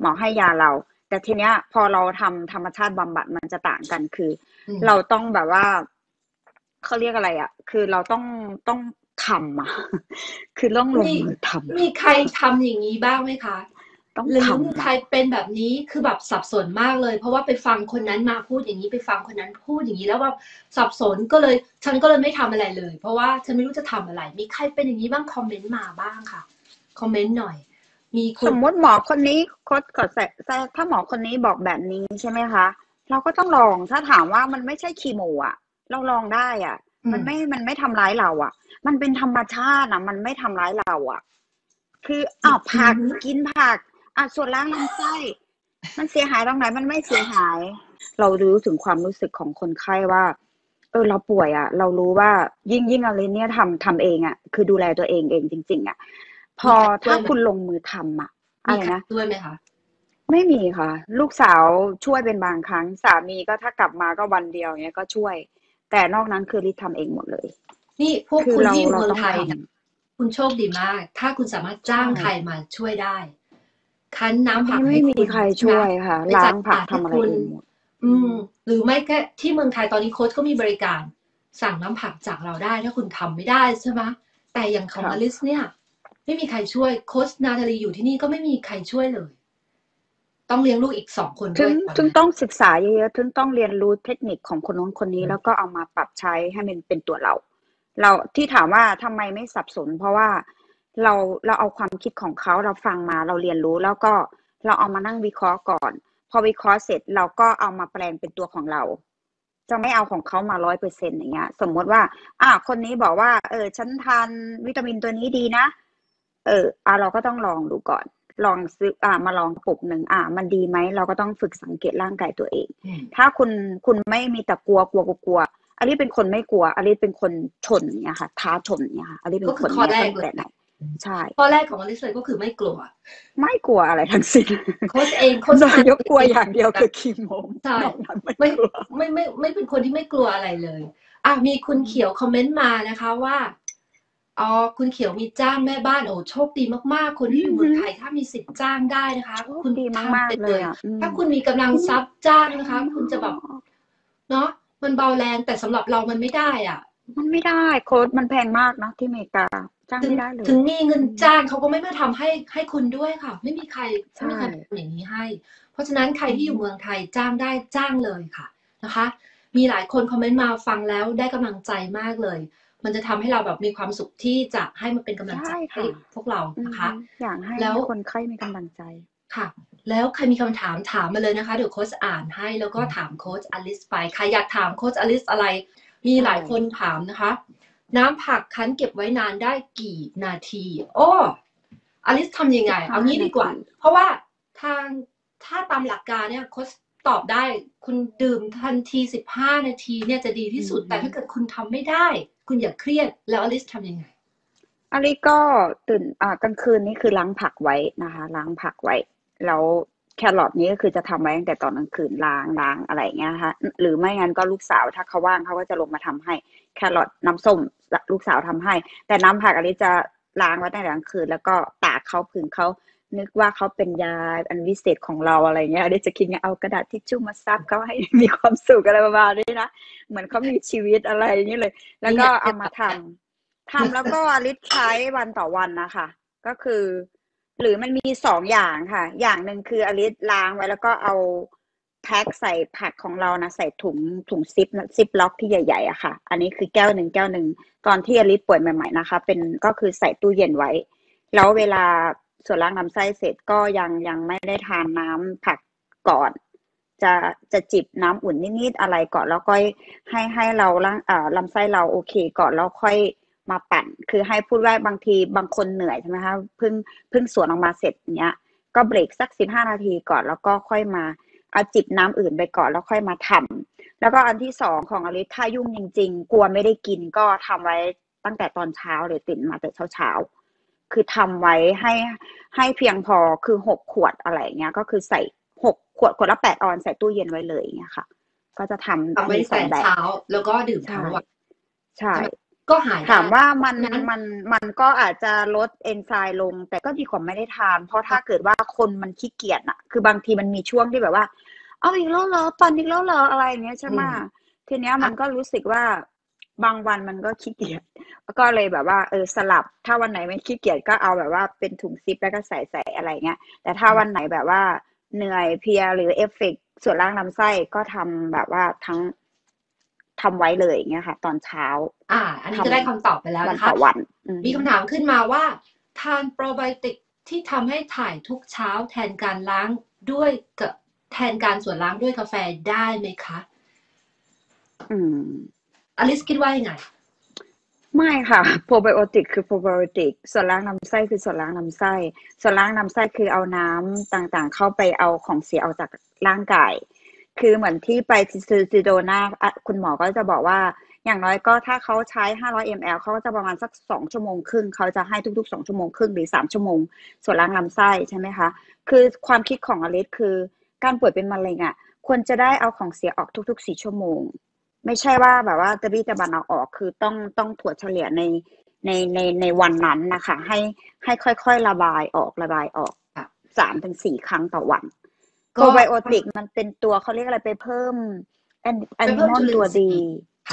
หมอให้ยาเราแต่ทีเนี้ยพอเราทำธรรมชาติบำบัดมันจะต่างกันคือเราต้องแบบว่าเขาเรียกอะไรอ่ะคือเราต้องต้องทำอ่ะคือต้องลงมือทำมีใครทำอย่างนี้บ้างไหมคะต้องทำหรือใครเป็นแบบนี้คือแบบสับสนมากเลยเพราะว่าไปฟังคนนั้นมาพูดอย่างนี้ไปฟังคนนั้นพูดอย่างนี้แล้วแบบสับสนก็เลยฉันก็เลยไม่ทำอะไรเลยเพราะว่าฉันไม่รู้จะทำอะไรมีใครเป็นอย่างนี้บ้างคอมเมนต์มาบ้างค่ะคอมเมนต์หน่อยมีสมมติหมอคนนี้คดกดแสบถ้าหมอคนนี้บอกแบบนี้ใช่ไหมคะเราก็ต้องลองถ้าถามว่ามันไม่ใช่คีโมอ่ะเราลองได้อ่ะมันไม่มันไม่ทำร้ายเราอ่ะมันเป็นธรรมชาตินะมันไม่ทำร้ายเราอ่ะคืออ้าวผักกินผักอ่ะส่วนล้างลำไส้มันเสียหายตรงไหนมันไม่เสียหายเรารู้ถึงความรู้สึกของคนไข้ว่าเออเราป่วยอ่ะเรารู้ว่ายิ่งยิ่งอะไรเนี่ยทำทำเองอ่ะคือดูแลตัวเองเองจริงๆอ่ะพอถ้าคุณลงมือทำอ่ะอะไรนะด้วยไหมคะไม่มีค่ะลูกสาวช่วยเป็นบางครั้งสามีก็ถ้ากลับมาก็วันเดียวเนี้ยก็ช่วยแต่นอกนั้นคือลิทำเองหมดเลยนี่พวกคุณที่อยู่เมืองไทยคุณโชคดีมากถ้าคุณสามารถจ้างใครมาช่วยได้คั้นน้ำผักไม่มีใครช่วยค่ะล้างผักทำอะไรเองหมดอืมหรือไม่แค่ที่เมืองไทยตอนนี้โค้ชก็มีบริการสั่งน้ำผักจากเราได้ถ้าคุณทำไม่ได้ใช่ไหมแต่อย่างของอลิสเนี่ยไม่มีใครช่วยโค้ชนาตาลีอยู่ที่นี่ก็ไม่มีใครช่วยเลยต้องเลี้ยงลูกอีกสองคนด้วยถึงต้องศึกษาเยอะๆถึงต้องเรียนรู้เทคนิคของคนนู้นคนนี้แล้วก็เอามาปรับใช้ให้มันเป็นตัวเราเราที่ถามว่าทำไมไม่สับสนเพราะว่าเราเราเอาความคิดของเขาเราฟังมาเราเรียนรู้แล้วก็เราเอามานั่งวิเคราะห์ก่อนพอวิเคราะห์เสร็จเราก็เอามาแปลงเป็นตัวของเราจะไม่เอาของเขามาร้อยเปอร์เซ็นต์อย่างเงี้ยสมมติว่าอ่ะคนนี้บอกว่าเออฉันทานวิตามินตัวนี้ดีนะเอออ่ะเราก็ต้องลองดูก่อนลองซื้ออ่ามาลองปลุกหนึ่งอ่ามันดีไหมเราก็ต้องฝึกสังเกตร่างกายตัวเองถ้าคุณคุณไม่มีแต่กลัวกลัวกลัวอลิสเป็นคนไม่กลัวอลิสเป็นคนชนเนี่ยค่ะท้าชนเนี่ยค่ะอลิสเป็นคนข้อแรกเลยใช่ข้อแรกของอลิสเลยก็คือไม่กลัวไม่กลัวอะไรทั้งสิ้นโค้ชเองโค้ชยกกลัวอย่างเดียวคือคีโมใช่ไม่ไม่ไม่ไม่เป็นคนที่ไม่กลัวอะไรเลยอ่ะมีคุณเขียวคอมเมนต์มานะคะว่าอ๋อคุณเขียวมีจ้างแม่บ้านโอ้โชคดีมากๆคนที่อยู่เมืองไทยถ้ามีสิทธิ์จ้างได้นะคะคุณดีมากๆเลยถ้าคุณมีกำลังทรัพย์จ้างนะคะคุณจะแบบเนาะมันเบาแรงแต่สำหรับเรามันไม่ได้อ่ะมันไม่ได้โค้ชมันแพงมากนะที่อเมริกา จ้างไม่ได้เลยถึงมีเงินจ้างเขาก็ไม่มาทำให้ให้คุณด้วยค่ะไม่มีใครไม่มีใครทำอย่างนี้ให้เพราะฉะนั้นใครที่อยู่เมืองไทยจ้างได้จ้างเลยค่ะนะคะมีหลายคนคอมเมนต์มาฟังแล้วได้กำลังใจมากเลยมันจะทำให้เราแบบมีความสุขที่จะให้มันเป็นกำลังใจให้พวกเรานะคะอยากให้คนไข้มีกำลังใจค่ะแล้วใครมีคำถามถามมาเลยนะคะเดี๋ยวโค้ชอ่านให้แล้วก็ถามโค้ชอลิซไปใครอยากถามโค้ชอลิซอะไรมีหลายคนถามนะคะน้ำผักคั้นเก็บไว้นานได้กี่นาทีโอ้อลิซทำยังไงเอางี้ดีกว่าเพราะว่าทางถ้าตามหลักการเนี่ยโค้ชตอบได้คุณดื่มทันทีสิบห้านาทีเนี่ยจะดีที่สุดแต่ถ้าเกิดคุณทำไม่ได้คุณอย่าเครียดแล้วอลิซทำยังไงอลิซก็ตื่นอ่ากลางคืนนี่คือล้างผักไว้นะคะล้างผักไว้แล้วแครอทนี้ก็คือจะทำไว้ตั้งแต่ตอนกลางคืนล้างล้างอะไรเงี้ยค่ะหรือไม่งั้นก็ลูกสาวถ้าเขาว่างเขาก็จะลงมาทำให้แครอทน้ำส้มลูกสาวทำให้แต่น้ำผักอลิซจะล้างไว้ตั้งแต่กลางคืนแล้วก็ตากเขาผึ่งเขานึกว่าเขาเป็นยาอันวิเศษของเราอะไรเงี้ยอลิซจะคิดว่าเอากระดาษทิชชู่มาซับเขาให้มีความสุขอะไรประมาณนี้นะเหมือนเขามีชีวิตอะไรอย่างนี้เลยแล้วก็เอามาทำทำแล้วก็อลิซใช้วันต่อวันนะคะก็คือหรือมันมีสองอย่างค่ะอย่างหนึ่งคืออลิซล้างไว้แล้วก็เอาแพ็คใส่ผักของเรานะใส่ถุงถุงซิปซิปล็อกที่ใหญ่ๆอะค่ะอันนี้คือแก้วหนึ่งแก้วหนึ่งตอนที่อลิซป่วยใหม่ๆนะคะเป็นก็คือใส่ตู้เย็นไว้แล้วเวลาส่วนล้างลำไส้เสร็จก็ยังยังไม่ได้ทานน้ำผักก่อนจะจะจิบน้ำอุ่นนิดๆอะไรก่อนแล้วก็ให้ให้เราล้างอ่าลำไส้เราโอเคก่อนแล้วค่อยมาปั่นคือให้พูดว่าบางทีบางคนเหนื่อยใช่ไหมคะเพิ่งเพิ่งสวนออกมาเสร็จเนี้ยก็เบรกสักสิบห้านาทีก่อนแล้วก็ค่อยมาเอาจิบน้ำอื่นไปก่อนแล้วค่อยมาทำแล้วก็อันที่สองของอลิซถ้ายุ่งจริงๆกลัวไม่ได้กินก็ทำไว้ตั้งแต่ตอนเช้าเลยตื่นมาแต่เช้าๆคือทำไว้ให้ให้เพียงพอคือหกขวดอะไรเงี้ยก็คือใส่หกขวดขวดละแปดออนใส่ตู้เย็นไว้เลยเงี้ยค่ะก็จะทำเอาไว้ใส่เช้าแล้วก็ดื่มทั้งวันใช่ก็หายถามว่ามันมันมันก็อาจจะลดเอนไซม์ลงแต่ก็ดีกว่าไม่ได้ทานเพราะถ้าเกิดว่าคนมันขี้เกียจอะคือบางทีมันมีช่วงที่แบบว่าเอาอีกแล้วเหรอปั่นอีกแล้วเหรออะไรอย่างเงี้ยใช่ไหมทีเนี้ยมันก็รู้สึกว่าบางวันมันก็ขี้เกียจก็เลยแบบว่าเออสลับถ้าวันไหนไม่ขี้เกียจก็เอาแบบว่าเป็นถุงซิปแล้วก็ใส่ใส่อะไรเงี้ยแต่ถ้าวันไหนแบบว่าเหนื่อยเพลียหรือเอฟเฟกต์ส่วนล่างลำไส้ก็ทำแบบว่าทั้งทำไว้เลยอย่างเงี้ยค่ะตอนเช้าอ่าอันนี้จะได้คำตอบไปแล้วนะคะวันมีคำถามขึ้นมาว่าทานโปรไบโอติกที่ทำให้ถ่ายทุกเช้าแทนการล้างด้วยกับแทนการส่วนล้างด้วยกาแฟได้ไหมคะอืมอลิซคิดว่ายังไงไม่ค่ะโปรไบโอติกคือโปรไบโอติกส่วนล้างลำไส้คือส่วนล้างลำไส้ส่วนล้างลำไส้คือเอาน้ำต่างๆเข้าไปเอาของเสียออกจากร่างกายคือเหมือนที่ไปซิโดนาคุณหมอก็จะบอกว่าอย่างน้อยก็ถ้าเขาใช้ห้าร้อยมิลลิลิตรเขาก็จะประมาณสักสองชั่วโมงครึ่งเขาจะให้ทุกๆสองชั่วโมงครึ่งหรือสามชั่วโมงส่วนล้างลำไส้ใช่ไหมคะคือความคิดของอลิซคือการป่วยเป็นมะเร็งอ่ะควรจะได้เอาของเสียออกทุกๆสี่ชั่วโมงไม่ใช่ว่าแบบว่าจะบี้จะบันเอาออกคือต้องต้องถั่วเฉลี่ยในในในในวันนั้นนะคะให้ให้ค่อยๆระบายออกระบายออกสามถึงสี่ครั้งต่อวันโปรไบโอติกมันเป็นตัวเขาเรียกอะไรไปเพิ่มแอนนิมอลตัวดี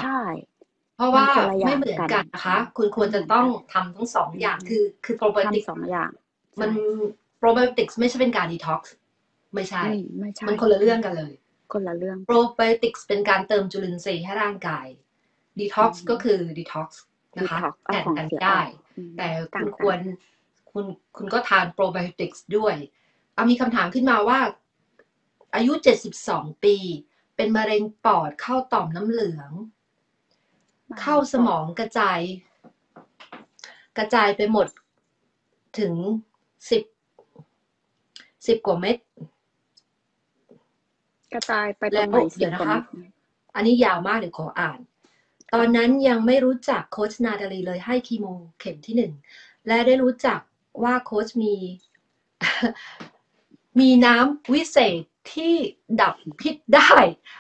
ใช่เพราะว่าไม่เหมือนกันนะคะคุณควรจะต้องทำทั้งสองอย่างคือคือโปรไบโอติกสองอย่างมันโปรไบโอติกไม่ใช่เป็นการดีท็อกซ์ไม่ใช่มันคนละเรื่องกันเลยคนละเรื่องโปรไบโอติกเป็นการเติมจุลินทรีย์ให้ร่างกายดีท็อกซ์ก็คือดีท็อกซ์นะคะแตกกันได้แต่คุณควรคุณคุณก็ทานโปรไบโอติกด้วยเอามีคำถามขึ้นมาว่าอายุเจ็ดสิบสองปีเป็นมะเร็งปอดเข้าต่อมน้ำเหลืองเข้าสมองกระจายกระจายไปหมดถึงสิบกว่าเม็ดกระจายไปแล้วเดี๋ยวนะคะอันนี้ยาวมากเดี๋ยวขออ่านตอนนั้นยังไม่รู้จักโค้ชนาดาลีเลยให้คีโมเข็มที่หนึ่งและได้รู้จักว่าโค้ชมีมีน้ำวิเศษที่ดับพิษได้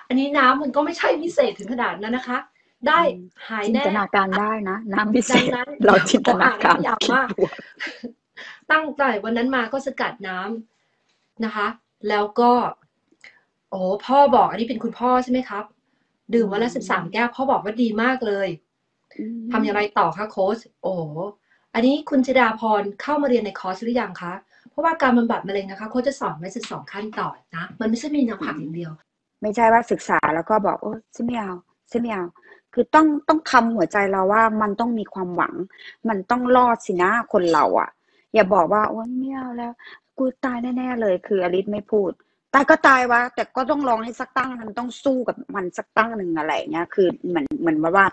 อันนี้น้ำมันก็ไม่ใช่วิเศษถึงขนาดนั้นนะคะได้หายแน่จินตนาการได้นะน้ำวิเศษเราจินตนาการยาวมากตั้งแต่วันนั้นมาก็สกัดน้ำนะคะแล้วก็โอ้พ่อบอกอันนี้เป็นคุณพ่อใช่ไหมครับดื่มวันละสิบสามแก้วพ่อบอกว่าดีมากเลยทำอย่างไรต่อคะโค้ชโอ้อ อันนี้คุณจิดาพรเข้ามาเรียนในคอร์สหรือยังคะเพราะว่าการบำบัดมะเร็งนะคะเขาจะสอนไว้สิบสองขั้นตอนนะมันไม่ใช่มีน้ำผักอย่างเดียวไม่ใช่ว่าศึกษาแล้วก็บอกโอ้ฉันไม่เอาฉันไม่เอาคือต้องต้องคำหัวใจเราว่ามันต้องมีความหวังมันต้องรอดสินะคนเราอะอย่าบอกว่าโอ้ไม่เอาแล้วกูตายแน่ๆเลยคืออลิสไม่พูดตายก็ตายวะแต่ก็ต้องลองให้สักตั้งมันต้องสู้กับมันสักตั้งหนึ่งอะไรเงี้ยคือเหมือนเหมือนว่า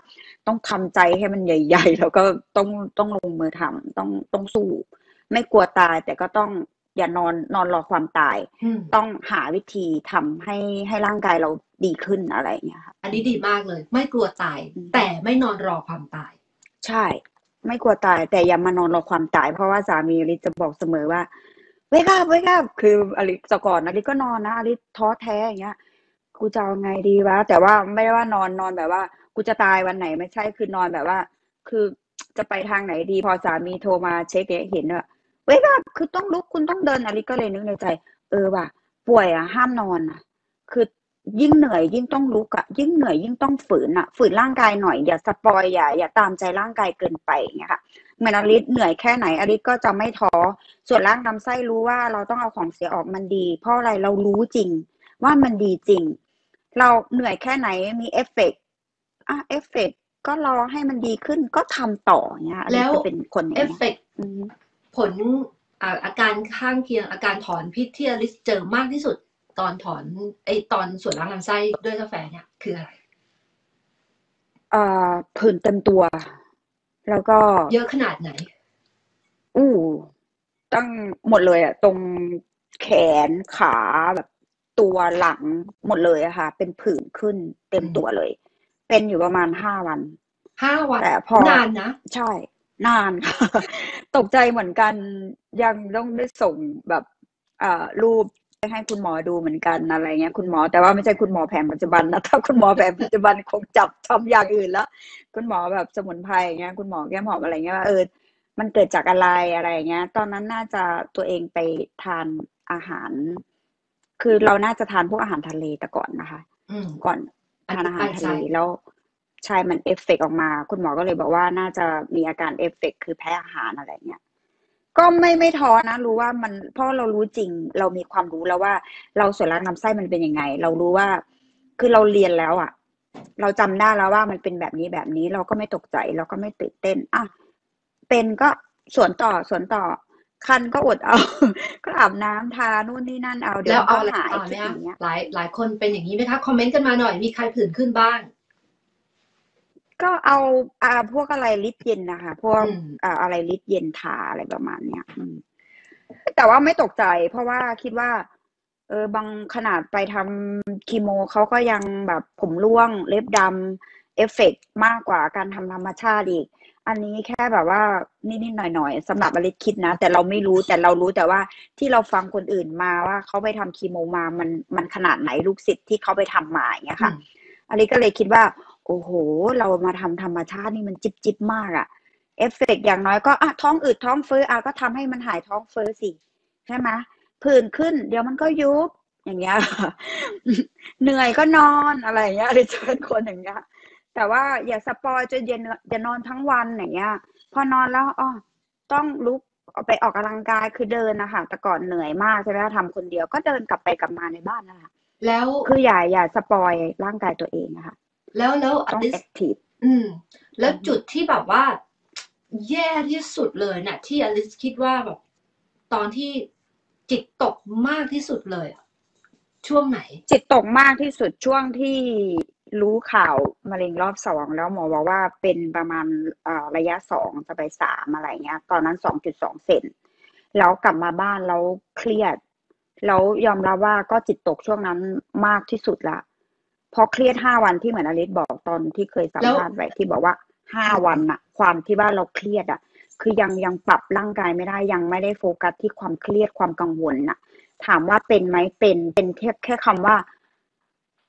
ต้องทำใจให้มันใหญ่ๆแล้วก็ต้องต้องลงมือทำต้องต้องสู้ไม่กลัวตายแต่ก็ต้องอย่านอนนอนรอความตายต้องหาวิธีทำให้ให้ร่างกายเราดีขึ้นอะไรเงี้ยค่ะอันนี้ดีมากเลยไม่กลัวตายแต่ไม่นอนรอความตายใช่ไม่กลัวตายแต่อย่ามานอนรอความตายเพราะว่าสามีอลิสจะบอกเสมอว่าเว้ยครับเว้ยครับคืออลิสแต่ก่อนอลิสก็นอนนะอลิสท้อแท้อย่างเงี้ยกูจะเอาไงดีวะแต่ว่าไม่ได้ว่านอนนอนแบบว่ากูจะตายวันไหนไม่ใช่คือนอนแบบว่าคือจะไปทางไหนดีพอสามีโทรมาเช็คเห็นว่าเว้ยครับคือต้องลุกคุณต้องเดินอลิสก็เลยนึกในใจเออว่ะป่วยอ่ะห้ามนอนอ่ะคือยิ่งเหนื่อยยิ่งต้องลุกอ่ะยิ่งเหนื่อยยิ่งต้องฝืนอ่ะฝืนร่างกายหน่อยอย่าสปอยอย่าอย่าตามใจร่างกายเกินไปอย่างเงี้ยค่ะเมื่ออลิสเหนื่อยแค่ไหนอลิสก็จะไม่ท้อส่วนร่างลำไส้รู้ว่าเราต้องเอาของเสียออกมันดีเพราะอะไรเรารู้จริงว่ามันดีจริงเราเหนื่อยแค่ไหนมีเอฟเฟกต์อ่ะเอฟเฟกต์ก็รอให้มันดีขึ้นก็ทำต่อเงี้ยแล้วเป็นคนเอฟเฟกต์ผลอาการข้างเคียงอาการถอนพิษที่อลิสเจอมากที่สุดตอนถอนไอตอนส่วนล้างลำไส้ด้วยกาแฟเนี่ยคืออะไรอ่าผื่นเต็มตัวแล้วก็เยอะขนาดไหนอู้ตั้งหมดเลยอะตรงแขนขาแบบตัวหลังหมดเลยอะค่ะเป็นผื่นขึ้นเต็มตัวเลยเป็นอยู่ประมาณห้าวันห้าวันแต่พอนานนะใช่นานค่ะตกใจเหมือนกันยังต้องได้ส่งแบบอ่ารูปให้คุณหมอดูเหมือนกันอะไรเงี้ยคุณหมอแต่ว่าไม่ใช่คุณหมอแผนปัจจุบันนะถ้าคุณหมอแผนปัจจุบันคงจับทำอย่างอื่นแล้วคุณหมอแบบสมุนไพรเงี้ยคุณหมอแก้มหอมอะไรเงี้ยว่าเออมันเกิดจากอะไรอะไรเงี้ยตอนนั้นน่าจะตัวเองไปทานอาหารคือเราน่าจะทานพวกอาหารทะเลแต่ก่อนนะคะอืมก่อนทานอาหารทะเลแล้วใช่มันเอฟเฟกต์ออกมาคุณหมอก็เลยบอกว่าน่าจะมีอาการเอฟเฟกต์คือแพ้อาหารอะไรเงี้ยก็ไม่ไม่ท้อนะรู้ว่ามันเพราะเรารู้จริงเรามีความรู้แล้วว่าเราส่วนล้างลำไส้มันเป็นยังไงเรารู้ว่าคือเราเรียนแล้วอ่ะเราจำได้แล้วว่ามันเป็นแบบนี้แบบนี้เราก็ไม่ตกใจเราก็ไม่ตื่นเต้นอ่ะเป็นก็สวนต่อสวนต่อคันก็อดเอาก็อาบน้ำทานู่นนี่นั่นเอาเดี๋ยวเอาหายอะไรอย่างเงี้ยหลายหลายคนเป็นอย่างนี้ไหมคะคอมเมนต์กันมาหน่อยมีใครผื่นขึ้นบ้างก็เอาอาพวกอะไรลิตเย็นนะคะพวกอ่าอะไรลิตเย็นทาอะไรประมาณเนี้ยแต่ว่าไม่ตกใจเพราะว่าคิดว่าเออบางขนาดไปทำคีโมเขาก็ยังแบบผมร่วงเล็บดำเอฟเฟกต์มากกว่าการทำธรรมชาติอีกอันนี้แค่แบบว่านิดๆหน่อยๆสำหรับอลิสคิดนะแต่เราไม่รู้แต่เรารู้แต่ว่าที่เราฟังคนอื่นมาว่าเขาไปทำคีโมมามันมันขนาดไหนลูกศิษย์ที่เขาไปทำมาอย่างเงี้ยค่ะอลิสก็เลยคิดว่าโอ้โหเรามาทำธรรมชาตินี่มันจิบจิบมากอะเอฟเฟกต์อย่างน้อยก็อ่ะท้องอืดท้องเฟ้ออ่ะก็ทำให้มันหายท้องเฟ้อสิใช่ไหมผื่นขึ้นเดี๋ยวมันก็ยุบอย่างเงี้ยเหนื่อยก็นอนอะไรอย่างเงี้ยเลยเจอคนอย่างเงี้ยแต่ว่าอย่าสปอยจนเย็นอย่านอนทั้งวันอย่างเงี้ยพอนอนแล้วอ๋อต้องลุกไปออกกำลังกายคือเดินนะคะแต่ก่อนเหนื่อยมากใช่ไหมทำคนเดียวก็เดินกลับไปกลับมาในบ้านนะคะแล้วคืออย่าอย่าสปอยร่างกายตัวเองนะคะแล้วแล้วอลิสอืมแล้วจุดที่แบบว่าแย่ที่สุดเลยนะที่อลิสคิดว่าแบบตอนที่จิตตกมากที่สุดเลยช่วงไหนจิตตกมากที่สุดช่วงที่รู้ข่าวมะเร็งรอบสองแล้วหมอบอกว่าเป็นประมาณระยะสองจะไปสามอะไรเงี้ยตอนนั้นสองจุดสองเซนแล้วกลับมาบ้านแล้วเครียดแล้วยอมรับว่าก็จิตตกช่วงนั้นมากที่สุดละพอเครียดห้าวันที่เหมือนอลิสบอกตอนที่เคยสัมภาษณ์ไว้ที่บอกว่าห้าวันอะความที่ว่าเราเครียดอะคือยังยังปรับร่างกายไม่ได้ยังไม่ได้โฟกัสที่ความเครียดความกังวลน่ะถามว่าเป็นไหมเป็นเป็นแค่แค่คำว่า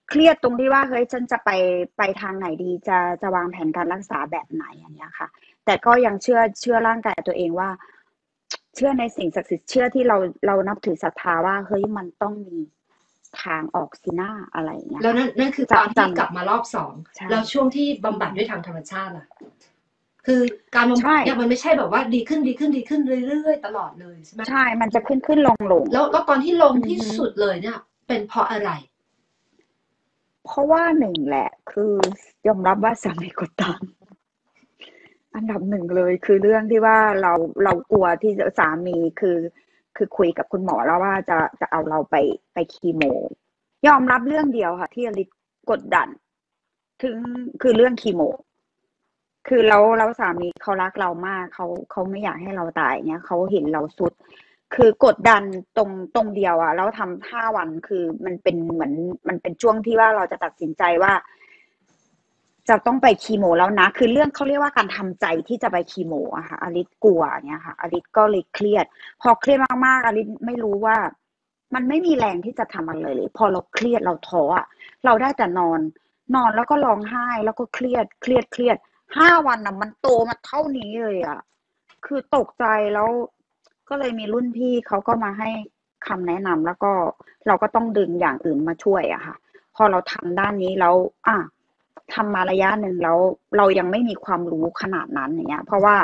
เครียดตรงที่ว่าเฮ้ยฉันจะไปไปทางไหนดีจะจะวางแผนการรักษาแบบไหนอย่างเงี้ยค่ะแต่ก็ยังเชื่อเชื่อร่างกายตัวเองว่าเชื่อในสิ่งศักดิ์สิทธิ์เชื่อที่เราเรานับถือศรัทธาว่าเฮ้ยมันต้องมีทางออกซีน่าอะไรเงี้ยแล้วนั่นนั่นคือตอนที่กลับมารอบสองแล้วช่วงที่บำบัดด้วยทางธรรมชาติล่ะ คือการลงทุนเนี่ยมันไม่ใช่แบบว่าดีขึ้นดีขึ้นดีขึ้นเรื่อยๆตลอดเลยใช่ไหมใช่มันจะขึ้นขึ้นลงลงแล้วก็ตอนที่ลงที่สุดเลยเนี่ยเป็นเพราะอะไรเพราะว่าหนึ่งแหละคือยอมรับว่าสามีกดดันอันดับหนึ่งเลยคือเรื่องที่ว่าเราเรากลัวที่สามีคือคือคุยกับคุณหมอแล้วว่าจะจะเอาเราไปไปคีโมยอมรับเรื่องเดียวค่ะที่อลิศกดดันถึงคือเรื่องคีโมคือเราเราสามีเขารักเรามากเขาเขาไม่อยากให้เราตายเนี่ยเขาเห็นเราสุดคือกดดันตรงตรงเดียวอะแล้วทำห้าวันคือมันเป็นเหมือนมันเป็นช่วงที่ว่าเราจะตัดสินใจว่าจะต้องไปคีโมแล้วนะคือเรื่องเขาเรียกว่าการทำใจที่จะไปคีโมอะค่ะอลิศกลัวเนี่ยค่ะอลิศก็เลยเครียดพอเครียดมากๆอลิศไม่รู้ว่ามันไม่มีแรงที่จะทำอะไรเลยพอเราเครียดเราท้ออะเราได้แต่นอนนอนแล้วก็ร้องไห้แล้วก็เครียดเครียดเครียดห้าวันน่ะมันโตมาเท่านี้เลยอะคือตกใจแล้วก็เลยมีรุ่นพี่เขาก็มาให้คำแนะนำแล้วก็เราก็ต้องดึงอย่างอื่นมาช่วยอะค่ะพอเราทำด้านนี้แล้วอ่ะทำมาระยะหนึ่งแล้วเรายังไม่มีความรู้ขนาดนั้นอย่างเงี้ยเพราะว่า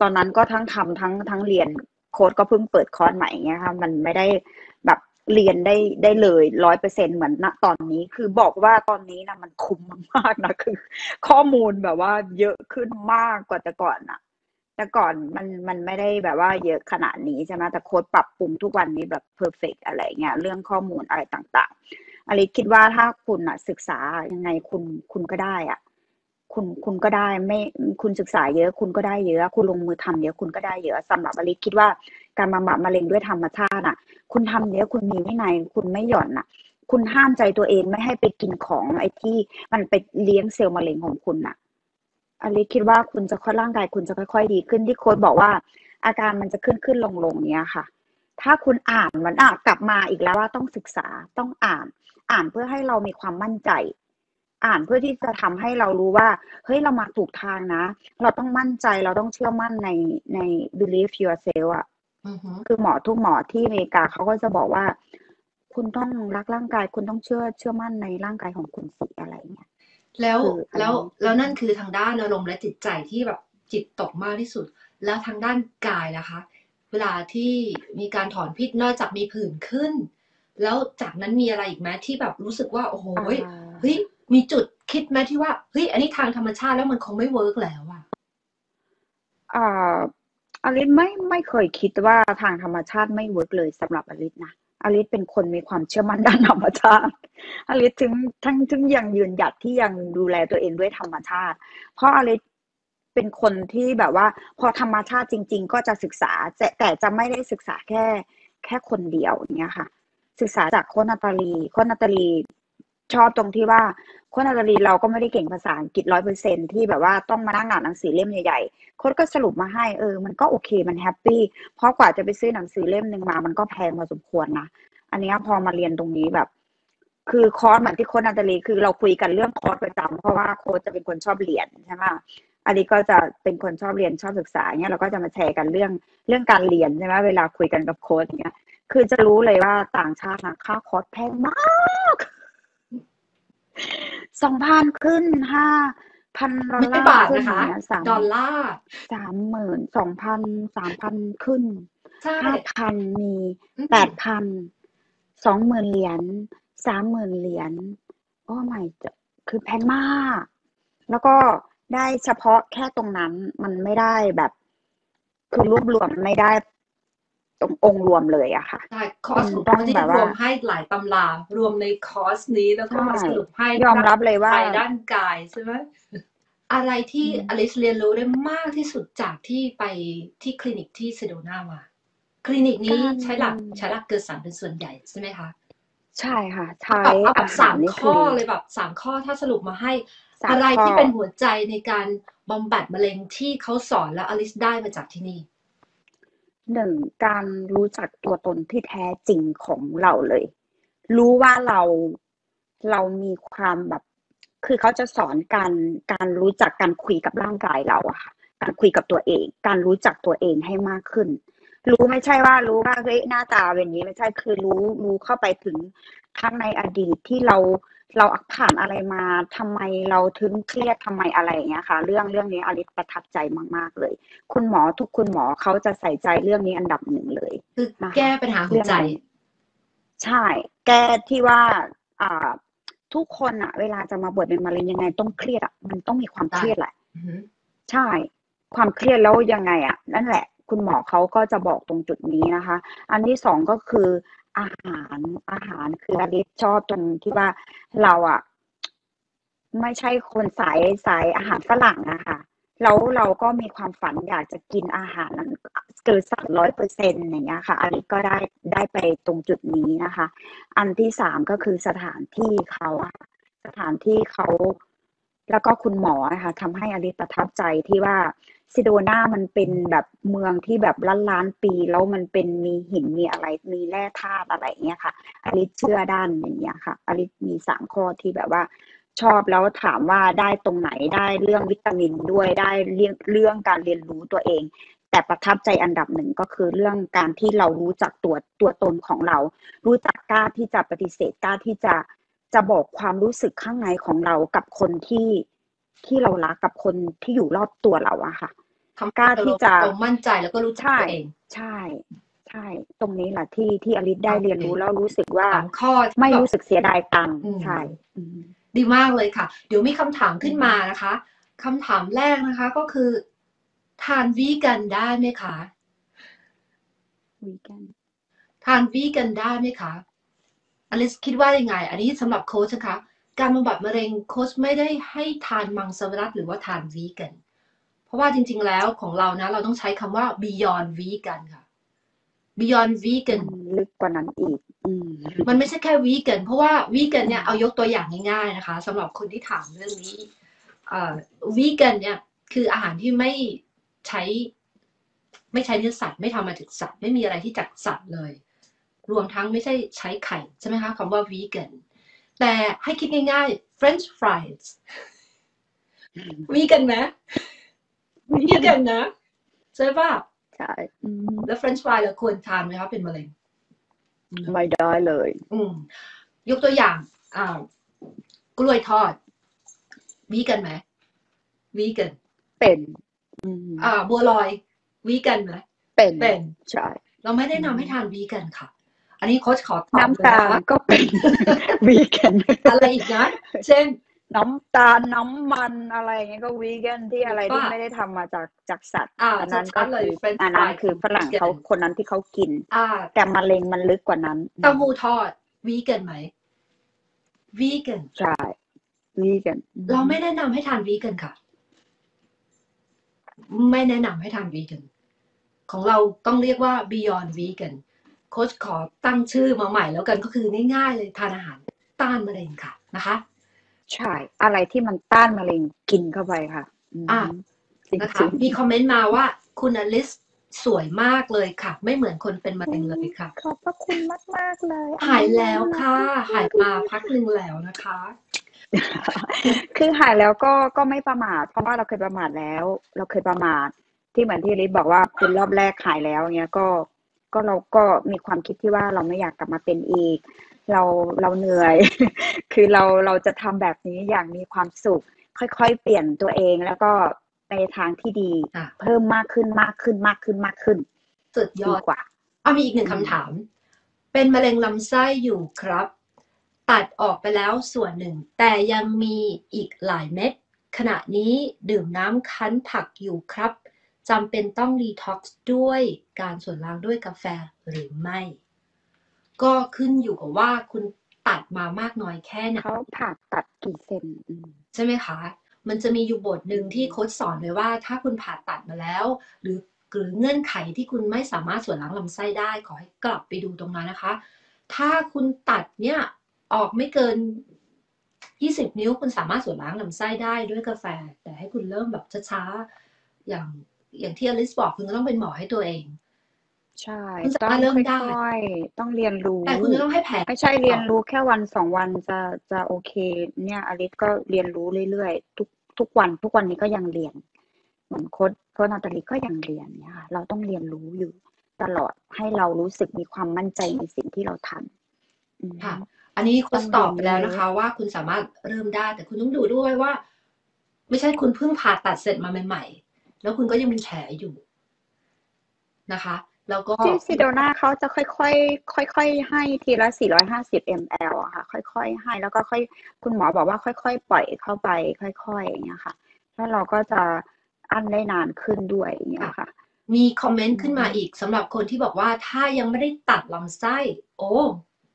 ตอนนั้นก็ทั้งทำทั้งทั้งเรียนโค้ดก็เพิ่งเปิดคอร์สใหม่อย่างเงี้ยค่ะมันไม่ได้แบบเรียนได้ได้เลยร้อยเปอร์เซ็นต์เหมือนณตอนนี้คือบอกว่าตอนนี้นะมันคุ้มมากๆนะคือข้อมูลแบบว่าเยอะขึ้นมากกว่าแต่ก่อนนะแต่ก่อนมันมันไม่ได้แบบว่าเยอะขนาดนี้ใช่ไหมแต่โค้ดปรับปรุงทุกวันนี้แบบเพอร์เฟกต์อะไรเงี้ยเรื่องข้อมูลอะไรต่างๆอลิศคิดว่าถ้าคุณอะศึกษายังไงคุณคุณก็ได้อ่ะคุณคุณก็ได้ไม่คุณศึกษาเยอะคุณก็ได้เยอะคุณลงมือทำเยอะคุณก็ได้เยอะสำหรับอลิศคิดว่าการบำบัดมะเร็งด้วยธรรมชาติอ่ะคุณทำเยอะคุณมีวินัยคุณไม่หย่อนอ่ะคุณห้ามใจตัวเองไม่ให้ไปกินของไอ้ที่มันไปเลี้ยงเซลล์มะเร็งของคุณอ่ะอลิศคิดว่าคุณจะค่อยร่างกายคุณจะค่อยๆดีขึ้นที่โค้ชบอกว่าอาการมันจะขึ้นขึ้นลงลงเนี้ยค่ะถ้าคุณอ่านมันอ่ะกลับมาอีกแล้วว่าต้องศึกษาต้องอ่านอ่านเพื่อให้เรามีความมั่นใจอ่านเพื่อที่จะทำให้เรารู้ว่าเฮ้ยเรามาถูกทางนะเราต้องมั่นใจเราต้องเชื่อมั่นในใน believe yourself อ่ะ uh-huh. คือหมอทุกหมอที่อเมริกาเขาก็จะบอกว่าคุณต้องรักร่างกายคุณต้องเชื่อเชื่อมั่นในร่างกายของคุณสิอะไรเงี้ยแล้วแล้วแล้วนั่นคือทางด้านอารมณ์และจิตใจที่แบบจิตตกมากที่สุดแล้วทางด้านกายนะคะเวลาที่มีการถอนพิษนอกจากมีผื่นขึ้นแล้วจากนั้นมีอะไรอีกไหมที่แบบรู้สึกว่าโอ้โหเฮ้ยมีจุดคิดไหมที่ว่าเฮ้ยอันนี้ทางธรรมชาติแล้วมันคงไม่เวิร์กแล้วอ่ะอ่าอลิศไม่ไม่เคยคิดว่าทางธรรมชาติไม่เวิร์กเลยสำหรับอลิศนะอลิศเป็นคนมีความเชื่อมั่นด้านธรรมชาติอลิศถึงทั้งถึงยังยืนหยัดที่ยังดูแลตัวเองด้วยธรรมชาติเพราะอลิศเป็นคนที่แบบว่าพอธรรมชาติจริงๆก็จะศึกษาแต่แต่จะไม่ได้ศึกษาแค่แค่คนเดียวเนี้ยค่ะศึกษาจากโค้ชนาตาลีโค้ชนาตาลีชอบตรงที่ว่าโค้ชนาตาลีเราก็ไม่ได้เก่งภาษาอังกฤษร้อยเปอร์เซ็นต์ที่แบบว่าต้องมานั่งอ่านหนังสือเล่มใหญ่ๆโค้ชก็สรุปมาให้เออมันก็โอเคมันแฮปปี้เพราะกว่าจะไปซื้อหนังสือเล่มหนึ่งมามันก็แพงพอสมควรนะอันนี้พอมาเรียนตรงนี้แบบคือคอร์สเหมือนที่โค้ชนาตาลีคือเราคุยกันเรื่องคอร์สประจำเพราะว่าโค้ชจะเป็นคนชอบเรียนใช่ไหมอันนี้ก็จะเป็นคนชอบเรียนชอบศึกษาเนี่ยเราก็จะมาแชร์กันเรื่องเรื่องการเรียนใช่ไหมเวลาคุยกันกับโค้ชเนี่ยคือจะรู้เลยว่าต่างชาตินะค่าคอร์สแพงมากสองพันขึ้นห้าพันดอลลาร์ขึ้นนะสามดอลลาร์สามหมื่นสองพันสามพันขึ้นห้าพันมีแปดพันสองหมื่นเหรียญสามหมื่นเหรียญโอ้ไม่คือแพงมากแล้วก็ได้เฉพาะแค่ตรงนั้นมันไม่ได้แบบคือรวบรวมไม่ได้ตรงองค์รวมเลยอะค่ะใช่คอร์สต้องแบบว่ารวมให้หลายตำรารวมในคอร์สนี้แล้วก็มาสรุปให้ยอมรับเลยว่าด้านกายใช่ไหมอะไรที่อลิซเรียนรู้ได้มากที่สุดจากที่ไปที่คลินิกที่เซโดนามาคลินิกนี้ใช้หลักใช้หลักเกอร์สันเป็นส่วนใหญ่ใช่ไหมคะใช่ค่ะใช่เอาแบบสามข้อเลยแบบสามข้อถ้าสรุปมาให้อะไรที่เป็นหัวใจในการบำบัดมะเร็งที่เขาสอนแล้วอลิซได้มาจากที่นี่หนึ่งการรู้จักตัวตนที่แท้จริงของเราเลยรู้ว่าเราเรามีความแบบคือเขาจะสอนการการรู้จักการคุยกับร่างกายเราอะค่ะการคุยกับตัวเองการรู้จักตัวเองให้มากขึ้นรู้ไม่ใช่ว่ารู้ว่าเฮ้ยหน้าตาแบบนี้ไม่ใช่คือรู้รู้เข้าไปถึงทั้งในอดีตที่เรา เราผ่านอะไรมาทำไมเราถึงเครียดทำไมอะไรอย่างเงี้ยค่ะเรื่องเรื่องนี้อลิสประทับใจมากๆเลยคุณหมอทุกคุณหมอเขาจะใส่ใจเรื่องนี้อันดับหนึ่งเลยคือแก้ปัญหาหัวใจใช่แก้ที่ว่าอ่าทุกคนอะเวลาจะมาบวชเป็นมะเร็งยังไงต้องเครียดอะมันต้องมีความเครียดแหละใช่ความเครียดแล้วยังไงอะนั่นแหละคุณหมอเขาก็จะบอกตรงจุดนี้นะคะอันที่สองก็คืออาหารอาหารคืออลิสชอบจนที่ว่าเราอะไม่ใช่คนสายสายอาหารฝรั่งนะคะแล้วเราก็มีความฝันอยากจะกินอาหารเกินสักร้อยเปอร์เซ็นต์อย่างเงี้ยค่ะอันนี้ก็ได้ได้ไปตรงจุดนี้นะคะอันที่สามก็คือสถานที่เขาสถานที่เขาแล้วก็คุณหมอนะคะทำให้อลิสประทับใจที่ว่าซิโดนามันเป็นแบบเมืองที่แบบล้านล้านปีแล้วมันเป็นมีหินมีอะไรมีแร่ธาตุอะไรเงี้ยค่ะอลิสเชื่อด้านอย่างเงี้ยค่ะอลิสมีสามข้อที่แบบว่าชอบแล้วถามว่าได้ตรงไหนได้เรื่องวิตามินด้วยได้เรื่องเรื่องการเรียนรู้ตัวเองแต่ประทับใจอันดับหนึ่งก็คือเรื่องการที่เรารู้จักตัวตัวตนของเรารู้จักกล้าที่จะปฏิเสธกล้าที่จะจะบอกความรู้สึกข้างในของเรากับคนที่ที่เรารักกับคนที่อยู่รอบตัวเราอะค่ะกล้าที่จะมั่นใจแล้วก็รู้จักตัวเองใช่ใช่ตรงนี้แหละที่ที่อลิสได้เรียนรู้แล้วรู้สึกว่าไม่รู้สึกเสียดายตังค์ใช่ดีมากเลยค่ะเดี๋ยวมีคำถามขึ้นมานะคะคำถามแรกนะคะก็คือทานวีกันได้ไหมคะวีกันทานวีกันได้ไหมคะอลิสคิดว่ายังไงอันนี้สำหรับโค้ชนะคะการบำบัดมะเร็งโค้ชไม่ได้ให้ทานมังสวิรัติหรือว่าทานวีกันเพราะว่าจริงๆแล้วของเรานะเราต้องใช้คำว่า beyond vegan ค่ะ beyond vegan ลึกกว่านั้นอีกมันไม่ใช่แค่ vegan เพราะว่า vegan เนี่ยเอายกตัวอย่างง่ายๆนะคะสำหรับคนที่ถามเรื่องนี้ vegan เนี่ยคืออาหารที่ไม่ใช้ไม่ใช้เนื้อสัตว์ไม่ทำมาจากสัตว์ไม่มีอะไรที่จากสัตว์เลยรวมทั้งไม่ใช่ใช้ไข่ใช่ไหมคะคำว่า vegan แต่ให้คิดง่ายๆ French fries vegan นะวีแกนนะใช่ป่ะใช่แล้วเฟรนช์ฟรายเราควรทานไหมคะเป็นมะเร็งไม่ได้เลยอืมยกตัวอย่างอ่ากล้วยทอดวีแกนไหมวีแกนเป็นอ่าบัวลอยวีแกนไหมเป็นเป็นใช่เราไม่ได้นำให้ทานวีแกนค่ะอันนี้โค้ชขอตอบน้ำตาลก็เป็นวีแกนอะไรอีกนะเช่นน้ำตาลน้ำมันอะไรเงี้ยก็วีแกนที่อะไรที่ไม่ได้ทำมาจากจากสัตว์อันนั้นก็คืออันนั้นคือฝรั่งเขาคนนั้นที่เขากินแต่มะเร็งมันลึกกว่านั้นเต้าหู้ทอดวีแกนไหมวีแกนใช่วีแกนเราไม่แนะนำให้ทานวีแกนค่ะไม่แนะนำให้ทานวีแกนของเราต้องเรียกว่า beyond vegan โค้ชขอตั้งชื่อมาใหม่แล้วกันก็คือง่ายๆเลยทานอาหารต้านมะเร็งค่ะนะคะใช่อะไรที่มันต้านมะเร็งกินเข้าไปค่ะอ่านะคะมีคอมเมนต์มาว่าคุณอลิสสวยมากเลยค่ะไม่เหมือนคนเป็นมะเร็งเลยค่ะขอบพระคุณมากมากเลยหายแล้วค่ะหายมาพักหนึ่งแล้วนะคะคือหายแล้วก็ก็ไม่ประมาทเพราะว่าเราเคยประมาทแล้วเราเคยประมาทที่เหมือนที่อลิสบอกว่าเป็นรอบแรกหายแล้วเนี้ยก็ก็เราก็มีความคิดที่ว่าเราไม่อยากกลับมาเป็นอีกเราเราเหนื่อยคือเราเราจะทำแบบนี้อย่างมีความสุขค่อยๆเปลี่ยนตัวเองแล้วก็ในทางที่ดีเพิ่มมากขึ้นมากขึ้นมากขึ้นมากขึ้นสุดยอดกว่าเอามีอีกหนึ่งคำถามเป็นมะเร็งลำไส้อยู่ครับตัดออกไปแล้วส่วนหนึ่งแต่ยังมีอีกหลายเม็ดขณะนี้ดื่มน้ำคั้นผักอยู่ครับจำเป็นต้องดีท็อกซ์ด้วยการส่วนล้างด้วยกาแฟหรือไม่ก็ขึ้นอยู่กับว่าคุณตัดมามากน้อยแค่ไหนเขาผ่าตัดกี่เซนใช่ไหมคะมันจะมีอยู่บทหนึ่งที่โค้ชสอนเลยว่าถ้าคุณผ่าตัดมาแล้วหรือหรือเงื่อนไขที่คุณไม่สามารถส่วนล้างลำไส้ได้ขอให้กลับไปดูตรงนั้นนะคะถ้าคุณตัดเนี่ยออกไม่เกินยี่สิบนิ้วคุณสามารถส่วนล้างลำไส้ได้ด้วยกาแฟแต่ให้คุณเริ่มแบบช้าๆอย่างอย่างที่อลิสบอกคุณก็ต้องเป็นหมอให้ตัวเองใช่ต้องเริ่มได้ต้องเรียนรู้แต่คุณต้องให้แผนไม่ใช่เรียนรู้แค่วันสองวันจะจะโอเคเนี่ยอลิสก็เรียนรู้เรื่อยๆทุกทุกวันทุกวันนี้ก็ยังเรียนเหมือนโค้ชโค้ชนาตาลีก็ยังเรียนเนี่ยค่ะเราต้องเรียนรู้อยู่ตลอดให้เรารู้สึกมีความมั่นใจในสิ่งที่เราทำค่ะ อันนี้คุณตอบไปแล้วนะคะว่าคุณสามารถเริ่มได้แต่คุณต้องดูด้วยว่าไม่ใช่คุณเพิ่งผ่าตัดเสร็จมาใหม่ๆแล้วคุณก็ยังมีแผลอยู่นะคะแล้วก็ที่ซิโดนาเขาจะค่อยๆค่อยๆให้ทีละสี่ร้อยห้าสิบมิลลิลิตร อะค่ะค่อยๆให้แล้วก็ค่อยคุณหมอบอกว่าค่อยๆปล่อยเข้าไปค่อยๆอย่างเงี้ยค่ะแล้วเราก็จะอั้นได้นานขึ้นด้วยอย่างเงี้ยค่ะมีคอมเมนต์ขึ้นมาอีกสำหรับคนที่บอกว่าถ้ายังไม่ได้ตัดลำไส้โอ้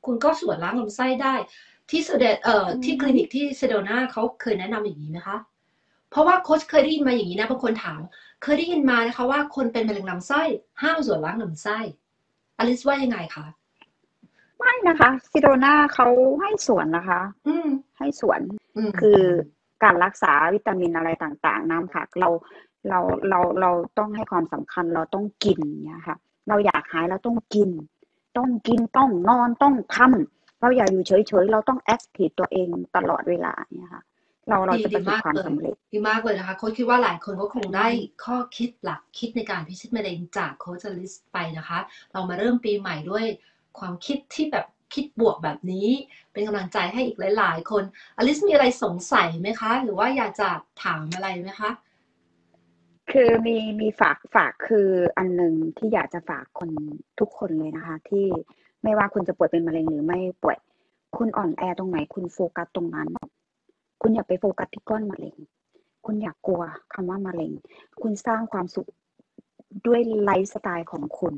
คุณก็ส่วนล้างลำไส้ได้ที่เซเดเอ่อที่คลินิกที่เซโดนาเขาเคยแนะนำอย่างนี้นะคะเพราะว่าโค้ชเคยได้ยินมาอย่างนี้นะบางคนถามเคยได้ยินมานะคะว่าคนเป็นมะเร็งลำไส้ห้ามส่วนล้างลำไส้อลิซว่ายังไงคะไม่นะคะซิโดนาเขาให้ส่วนนะคะอืมให้ส่วนคือการรักษาวิตามินอะไรต่างๆน้ำผักเราเราเราเราต้องให้ความสำคัญเราต้องกินเนี่ยค่ะเราอยากหายเราต้องกินต้องกินต้องนอนต้องทำเราอย่าอยู่เฉยๆเราต้องแอคทีฟตัวเองตลอดเวลาเนี่ยค่ะเราเราจะประสบความสำเร็จดีมากเลยนะคะโค้ชคิดว่าหลายคนก็คงได้ข้อคิดหลักคิดในการพิชิตมะเร็งจากโค้ชลิสไปนะคะเรามาเริ่มปีใหม่ด้วยความคิดที่แบบคิดบวกแบบนี้เป็นกำลังใจให้อีกหลายๆคนอลิซมีอะไรสงสัยไหมคะหรือว่าอยากจะถามอะไรไหมคะคือมีมีฝากฝากคืออันหนึ่งที่อยากจะฝากคนทุกคนเลยนะคะที่ไม่ว่าคุณจะป่วยเป็นมะเร็งหรือไม่ป่วยคุณอ่อนแอตรงไหนคุณโฟกัสตรงนั้นคุณอย่าไปโฟกัสที่ก้อนมะเร็งคุณอย่ากลัวคำว่ามะเร็งคุณสร้างความสุขด้วยไลฟ์สไตล์ของคุณ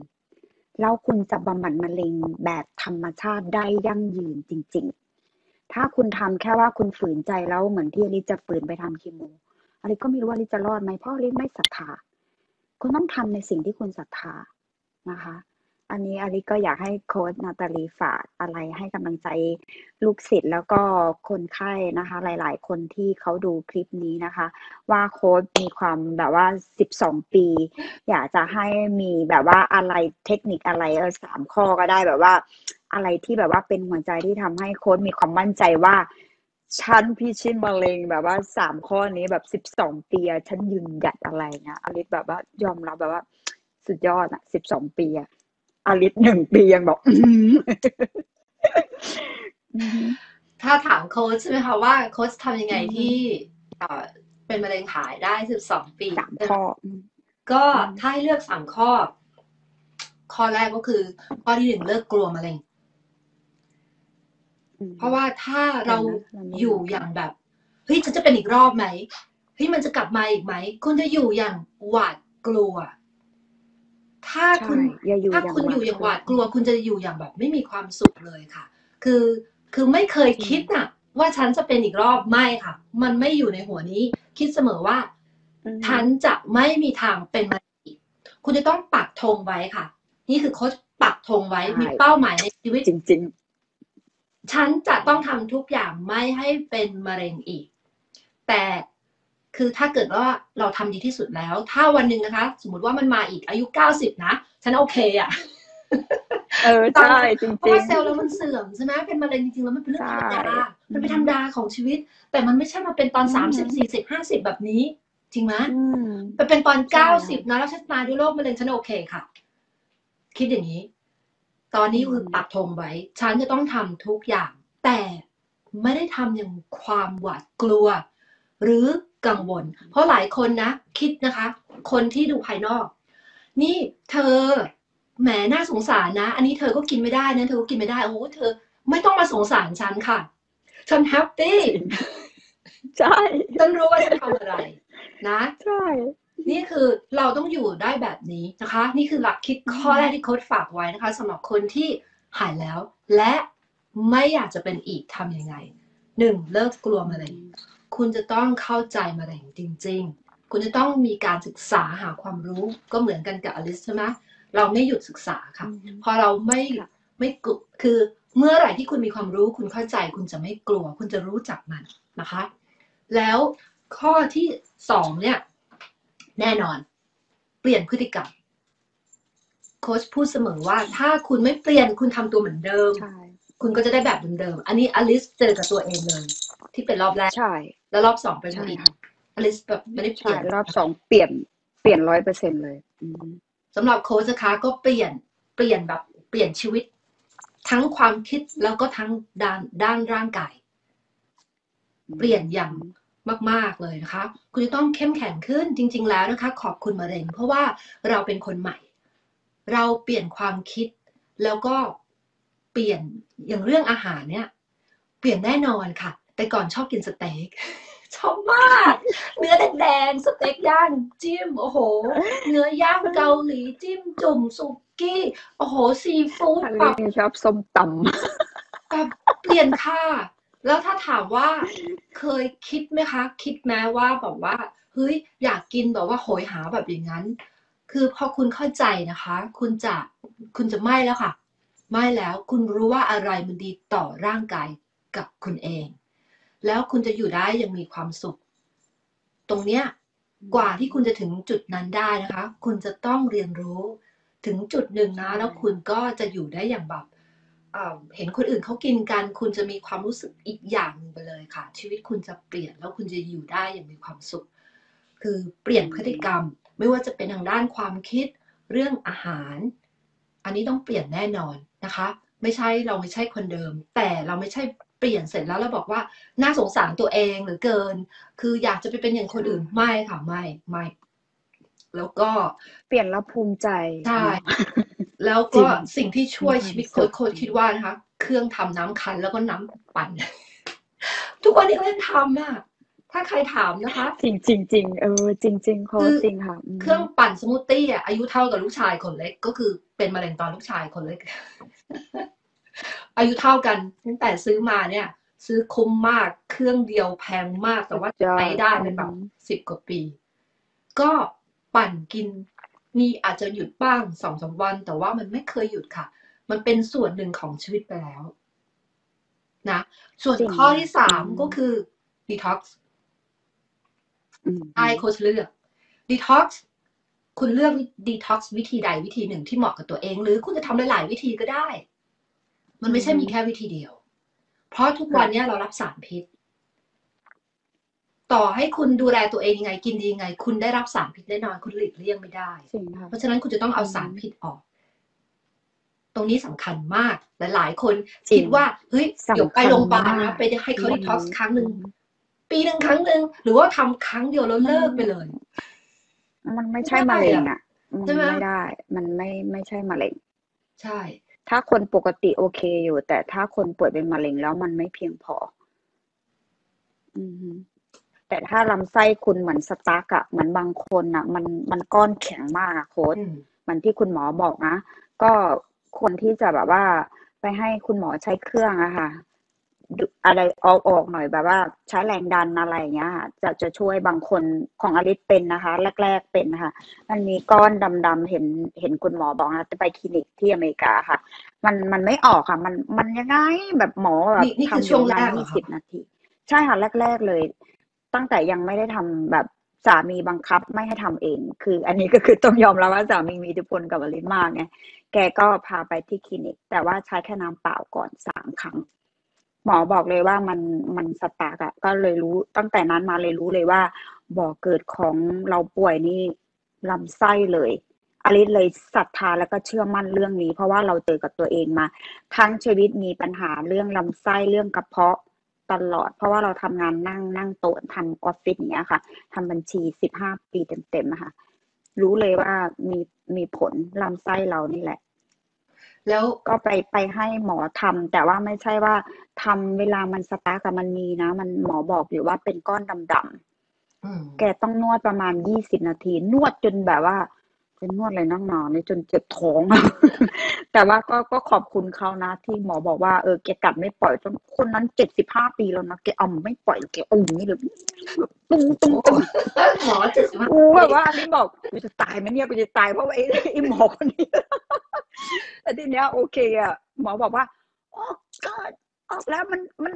แล้วคุณจะบำบัดมะเร็งแบบธรรมชาติได้ยั่งยืนจริงๆถ้าคุณทำแค่ว่าคุณฝืนใจแล้วเหมือนที่อลิซจะฝืนไปทำคีโมอลิซก็ไม่รู้ว่าอลิซจะรอดไหมเพราะอลิซไม่ศรัทธาคุณต้องทำในสิ่งที่คุณศรัทธานะคะอันนี้อลิซก็อยากให้โค้ชนาตาลีฝากอะไรให้กำลังใจลูกศิษย์แล้วก็คนไข้นะคะหลายๆคนที่เขาดูคลิปนี้นะคะว่าโค้ชมีความแบบว่าสิบสองปีอยากจะให้มีแบบว่าอะไรเทคนิคอะไรเออสามข้อก็ได้แบบว่าอะไรที่แบบว่าเป็นหัวใจที่ทำให้โค้ชมีความมั่นใจว่าฉันพิชิตมะเร็งแบบว่าสามข้อนี้แบบสิบสองปีฉันยืนหยัดอะไรนะอลิซแบบว่ายอมรับแบบว่าสุดยอดอ่ะสิบสองปีอ่ะอลิซหนึ่งปียังบอกถ้าถามโค้ชใช่ไหมคะว่าโค้ชทำยังไงที่เป็นมะเร็งหายได้สิบสองปีสามข้อก็ถ้าให้เลือกสามข้อข้อแรกก็คือข้อที่หนึ่งเลิกกลัวมะเร็งเพราะว่าถ้าเราอยู่อย่างแบบเฮ้ยฉันจะเป็นอีกรอบไหมเฮ้ยมันจะกลับมาอีกไหมคุณจะอยู่อย่างหวาดกลัวถ้าคุณถ้าคุณอยู่อย่างหวาดกลัวคุณจะอยู่อย่างแบบไม่มีความสุขเลยค่ะคือคือไม่เคยคิดน่ะว่าฉันจะเป็นอีกรอบไม่ค่ะมันไม่อยู่ในหัวนี้คิดเสมอว่าฉันจะไม่มีทางเป็นมะเร็งอีกคุณจะต้องปักธงไว้ค่ะนี่คือโค้ชปักธงไว้มีเป้าหมายในชีวิตจริงๆฉันจะต้องทำทุกอย่างไม่ให้เป็นมะเร็งอีกแต่คือถ้าเกิดว่าเราทำดีที่สุดแล้วถ้าวันหนึ่งนะคะสมมติว่ามันมาอีกอายุเก้าสิบนะฉันโอเคอ่ะเออใช่จริงๆเพราะว่าเซลล์เรามันเสื่อมใช่ไหมเป็นมะเร็งจริงๆแล้วมันเป็นเรื่องธรรมดามันเป็นธรรมดาของชีวิตแต่มันไม่ใช่มาเป็นตอนสามสิบ สี่สิบ ห้าสิบแบบนี้จริงไหมไปเป็นตอนเก้าสิบนะแล้วฉันตายด้วยโรคมะเร็งฉันโอเคค่ะคิดอย่างนี้ตอนนี้คือปักธงไว้ฉันจะต้องทำทุกอย่างแต่ไม่ได้ทำอย่างความหวาดกลัวหรือกังวลเพราะหลายคนนะคิดนะคะคนที่ดูภายนอกนี่เธอแหมน่าสงสารนะอันนี้เธอก็กินไม่ได้นะเธอก็กินไม่ได้โอ้เธอไม่ต้องมาสงสารฉันค่ะฉันแฮปปี้ใช่ฉันรู้ว่าฉันทำอะไรนะใช่นี่คือเราต้องอยู่ได้แบบนี้นะคะนี่คือหลักคิดข้อแรกที่โค้ชฝากไว้นะคะสำหรับคนที่หายแล้วและไม่อยากจะเป็นอีกทำยังไงหนึ่งเลิกกลัวมะเร็งคุณจะต้องเข้าใจมะเร็งจริงๆคุณจะต้องมีการศึกษาหาความรู้ก็เหมือนกันกับอลิซใช่ไหมเราไม่หยุดศึกษาค่ะพอเราไม่ไม่กลัวคือเมื่อไหร่ที่คุณมีความรู้คุณเข้าใจคุณจะไม่กลัวคุณจะรู้จักมันนะคะแล้วข้อที่สองเนี่ยแน่นอนเปลี่ยนพฤติกรรมโค้ชพูดเสมอว่าถ้าคุณไม่เปลี่ยนคุณทำตัวเหมือนเดิมคุณก็จะได้แบบเดิมๆอันนี้อลิซเจอกับตัวเองเลยที่เป็นรอบแรกแล้วรอบสองเป็นอีกอลิซแบบไม่ได้เปลี่ยนรอบสองเปลี่ยนเปลี่ยนร้อยเปอร์เซ็นต์เลยสำหรับโค้ชนะคะก็เปลี่ยนเปลี่ยนแบบเปลี่ยนชีวิต ทั้งความคิดแล้วก็ทั้งด้านด้านร่างกายเปลี่ยนอย่างมากๆเลยนะคะคุณจะต้องเข้มแข็งขึ้นจริงๆแล้วนะคะขอบคุณมะเร็งเพราะว่าเราเป็นคนใหม่เราเปลี่ยนความคิดแล้วก็เปลี่ยนอย่างเรื่องอาหารเนี่ยเปลี่ยนแน่นอนค่ะแต่ก่อนชอบกินสเต็กชอบมากเนื้อแดงๆสเต็กย่างจิ้มโอ้โหเนื้อย่างเกาหลีจิ้มจุ่มสุกี้โอ้โหซีฟู้ดแบบชอบส้มตำแบบเปลี่ยนค่ะแล้วถ้าถามว่าเคยคิดไหมคะคิดแม้ว่าแบบว่าเฮ้ยอยากกินแบบว่าโหยหาแบบอย่างนั้นคือพอคุณเข้าใจนะคะคุณจะคุณจะไม่แล้วค่ะไม่แล้วคุณรู้ว่าอะไรมันดีต่อร่างกายกับคุณเองแล้วคุณจะอยู่ได้ยังมีความสุขตรงเนี้ยกว่าที่คุณจะถึงจุดนั้นได้นะคะคุณจะต้องเรียนรู้ถึงจุดหนึ่งนะแล้วคุณก็จะอยู่ได้อย่างแบบเห็นคนอื่นเขากินกันคุณจะมีความรู้สึกอีกอย่างหนึ่งไปเลยค่ะชีวิตคุณจะเปลี่ยนแล้วคุณจะอยู่ได้อย่างมีความสุขคือเปลี่ยนพฤติกรรมไม่ว่าจะเป็นทางด้านความคิดเรื่องอาหารอันนี้ต้องเปลี่ยนแน่นอนนะคะไม่ใช่เราไม่ใช่คนเดิมแต่เราไม่ใช่เปลี่ยนเสร็จแล้วเราบอกว่าน่าสงสารตัวเองเหลือเกินคืออยากจะไปเป็นอย่างคนอื่นไม่ค่ะไม่ไม่แล้วก็เปลี่ยนแล้วภูมิใจใช่แล้วก็สิ่งที่ช่วยชีวิตโค้ชโค้ชคิดว่านะคะเครื่องทำน้ำคั้นแล้วก็น้ำปั่นทุกวันนี้ก็ยังทำอ่ะถ้าใครถามนะคะจริงจริงจริงเออจริงจริงโค้ชจริงค่ะเครื่องปั่นสมูทตี้อ่ะอายุเท่ากับลูกชายคนเล็กก็คือเป็นมะเร็งตอนลูกชายคนเล็กอายุเท่ากันตั้งแต่ซื้อมาเนี่ยซื้อคุ้มมากเครื่องเดียวแพงมากแต่ว่าใช้ได้เป็นแบบสิบกว่าปีก็ปั่นกินมีอาจจะหยุดบ้างสองสามวันแต่ว่ามันไม่เคยหยุดค่ะมันเป็นส่วนหนึ่งของชีวิตไปแล้วนะส่วนข้อที่สามก็คือ detox ใช่โค้ชเลือก detox คุณเลือก detox วิธีใดวิธีหนึ่งที่เหมาะกับตัวเองหรือคุณจะทำหลายๆวิธีก็ได้มันไม่ใช่มีแค่วิธีเดียวเพราะทุกวันนี้เรารับสารพิษต่อให้คุณดูแลตัวเองยังไงกินดียังไงคุณได้รับสารพิษแน่นอนคุณหลีกเลี่ยงไม่ได้เพราะฉะนั้นคุณจะต้องเอาสารพิษออกตรงนี้สำคัญมากหลายๆคนคิดว่าเฮ้ยเดี๋ยวไปโรงพยาบาลนะไปให้เขาดีท็อกซ์ครั้งหนึ่งปีหนึ่งครั้งหนึ่งหรือว่าทำครั้งเดียวแล้วเลิกไปเลยมันไม่ใช่มะเร็งอ่ะมันไม่ได้มันไม่ไม่ใช่มะเร็งใช่ถ้าคนปกติโอเคอยู่แต่ถ้าคนป่วยเป็นมะเร็งแล้วมันไม่เพียงพออือแต่ถ้าลำไส้คุณเหมือนสตั๊กอะเหมือนบางคนอะมันมันก้อนแข็งมากอะโค้ชมันที่คุณหมอบอกนะก็คนที่จะแบบว่าไปให้คุณหมอใช้เครื่องอะค่ะอะไรออกออกหน่อยแบบว่าใช้แรงดันอะไรเงี้ยจะจะช่วยบางคนของอลิสเป็นนะคะแรกๆเป็นค่ะมันมีก้อนดำๆเห็นเห็นคุณหมอบอกนะจะไปคลินิกที่อเมริกาค่ะมันมันไม่ออกค่ะมันมันยังไงแบบหมอแบบทำช่วงแรกยี่สิบนาทีใช่ค่ะแรกๆเลยตั้งแต่ยังไม่ได้ทำแบบสามีบังคับไม่ให้ทำเองคืออันนี้ก็คือต้องยอมรับว่าสามีมีอิทธิพลกับอลิสมากไงแกก็พาไปที่คลินิกแต่ว่าใช้แค่น้ำเปล่าก่อนสามครั้งหมอบอกเลยว่ามันมันสตาร์กอะก็เลยรู้ตั้งแต่นั้นมาเลยรู้เลยว่าบ่อเกิดของเราป่วยนี่ลำไส้เลยอลิสเลยศรัทธาแล้วก็เชื่อมั่นเรื่องนี้เพราะว่าเราเจอกับตัวเองมาทั้งชีวิตมีปัญหาเรื่องลำไส้เรื่องกระเพาะตลอดเพราะว่าเราทำงานนั่งนั่งโต๊ะทำออฟฟิศเนี้ยค่ะทำบัญชีสิบห้าปีเต็มๆค่ะรู้เลยว่ามีมีผลลำไส้เรานี่แหละแล้วก็ไปไปให้หมอทำแต่ว่าไม่ใช่ว่าทำเวลามันสตาร์กับมันมีนะมันหมอบอกอยู่ว่าเป็นก้อนดำๆแกต้องนวดประมาณยี่สิบนาทีนวดจนแบบว่าเป็นนวดเลยนั่งนอนเลยจนเจ็บท้องแต่ว่าก็ก็ขอบคุณเขานะที่หมอบอกว่าเออแกกัดไม่ปล่อยจนคนนั้นเจ็ดสิบห้าปีแล้วนะแกเอาไม่ปล่อยแกอุ้งนี่เลยตุ้งตุ้งตุ้งหมอเจ็ดสิบห้าปีแบบว่านี่บอกกูจะตายไหมเนี่ยกูจะตายเพราะว่าไอ้ไอ้หมอคนนี้แต่ทีเนี้ยโอเคอ่ะหมอบอกว่าโอ้ก็ออกแล้วมันมัน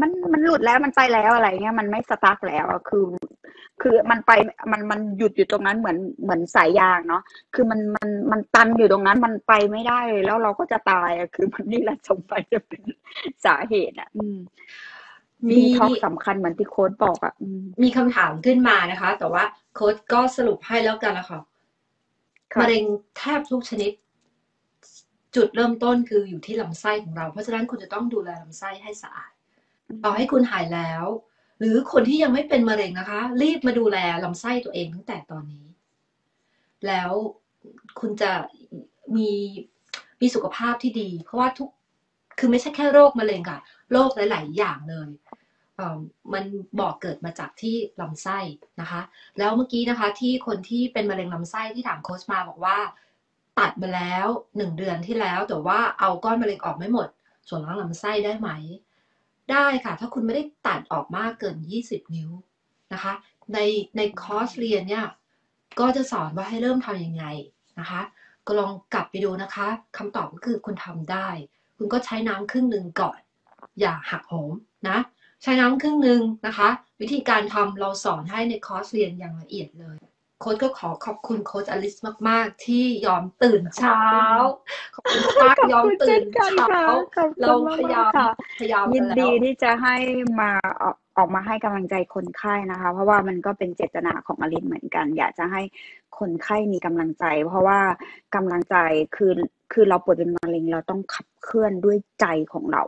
มันมันหลุดแล้วมันไปแล้วอะไรเงี้ยมันไม่สตาร์กแล้วคือคือมันไปมันมันหยุดอยู่ตรงนั้นเหมือนเหมือนสายยางเนาะคือมันมันมันตันอยู่ตรงนั้นมันไปไม่ได้เลยแล้วเราก็จะตายคือมันนี่แหละส่งไปจะเป็นสาเหตุอ่ะมีท็อปสำคัญเหมือนที่โค้ชบอกอ่ะมีคำถามขึ้นมานะคะแต่ว่าโค้ชก็สรุปให้แล้วกันละค่ะมะเร็งแทบทุกชนิด จุดเริ่มต้นคืออยู่ที่ลำไส้ของเราเพราะฉะนั้นคุณจะต้องดูแลลำไส้ให้สะอาดต่อให้คุณหายแล้วหรือคนที่ยังไม่เป็นมะเร็งนะคะรีบมาดูแลลำไส้ตัวเองตั้งแต่ตอนนี้แล้วคุณจะมีมีสุขภาพที่ดีเพราะว่าทุกคือไม่ใช่แค่โรคมะเร็งค่ะโรคหลายๆอย่างเลยมันบอกเกิดมาจากที่ลำไส้นะคะแล้วเมื่อกี้นะคะที่คนที่เป็นมะเร็งลำไส้ที่ถามโค้ชมาบอกว่าตัดมาแล้วหนึ่งเดือนที่แล้วแต่ว่าเอาก้อนมะเร็งออกไม่หมดส่วนล่างลำไส้ได้ไหมได้ค่ะถ้าคุณไม่ได้ตัดออกมากเกินยี่สิบนิ้วนะคะในในคอร์สเรียนเนี่ยก็จะสอนว่าให้เริ่มทำยังไงนะคะก็ลองกลับไปดูนะคะคำตอบก็คือคุณทำได้คุณก็ใช้น้ำครึ่งหนึ่งก่อนอย่าหักโหมนะใช้น้ำครึ่งหนึ่งนะคะวิธีการทำเราสอนให้ในคอร์สเรียนอย่างละเอียดเลยโค้ชก็ขอขอบคุณโค้ชอลิซมากๆที่ยอมตื่นเช้าขอบคุณมากยอมตื่นเช้าเราพยายามพยายามยินดีที่จะให้มาออกมาให้กำลังใจคนไข้นะคะเพราะว่ามันก็เป็นเจตนาของอลิซเหมือนกันอยากจะให้คนไข้มีกำลังใจเพราะว่ากำลังใจคือคือเราป่วยเป็นมะเร็งเราต้องขับเคลื่อนด้วยใจของเรา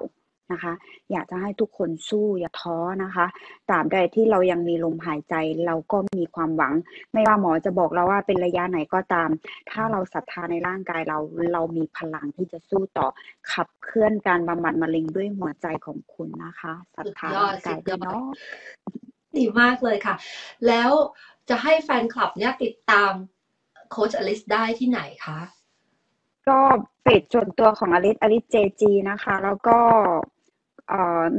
นะคะอยากจะให้ทุกคนสู้อย่าท้อนะคะตราบใดที่เรายังมีลมหายใจเราก็มีความหวังไม่ว่าหมอจะบอกเราว่าเป็นระยะไหนก็ตามถ้าเราศรัทธาในร่างกายเราเรามีพลังที่จะสู้ต่อขับเคลื่อนการบำบัดมะเร็งด้วยหัวใจของคุณนะคะศรัทธาร่างกายเนาะดีมากเลยค่ะแล้วจะให้แฟนคลับเนี่ยติดตามโค้ชอลิซได้ที่ไหนคะก็เฟซส่วนตัวของอลิซอลิซเจจีนะคะแล้วก็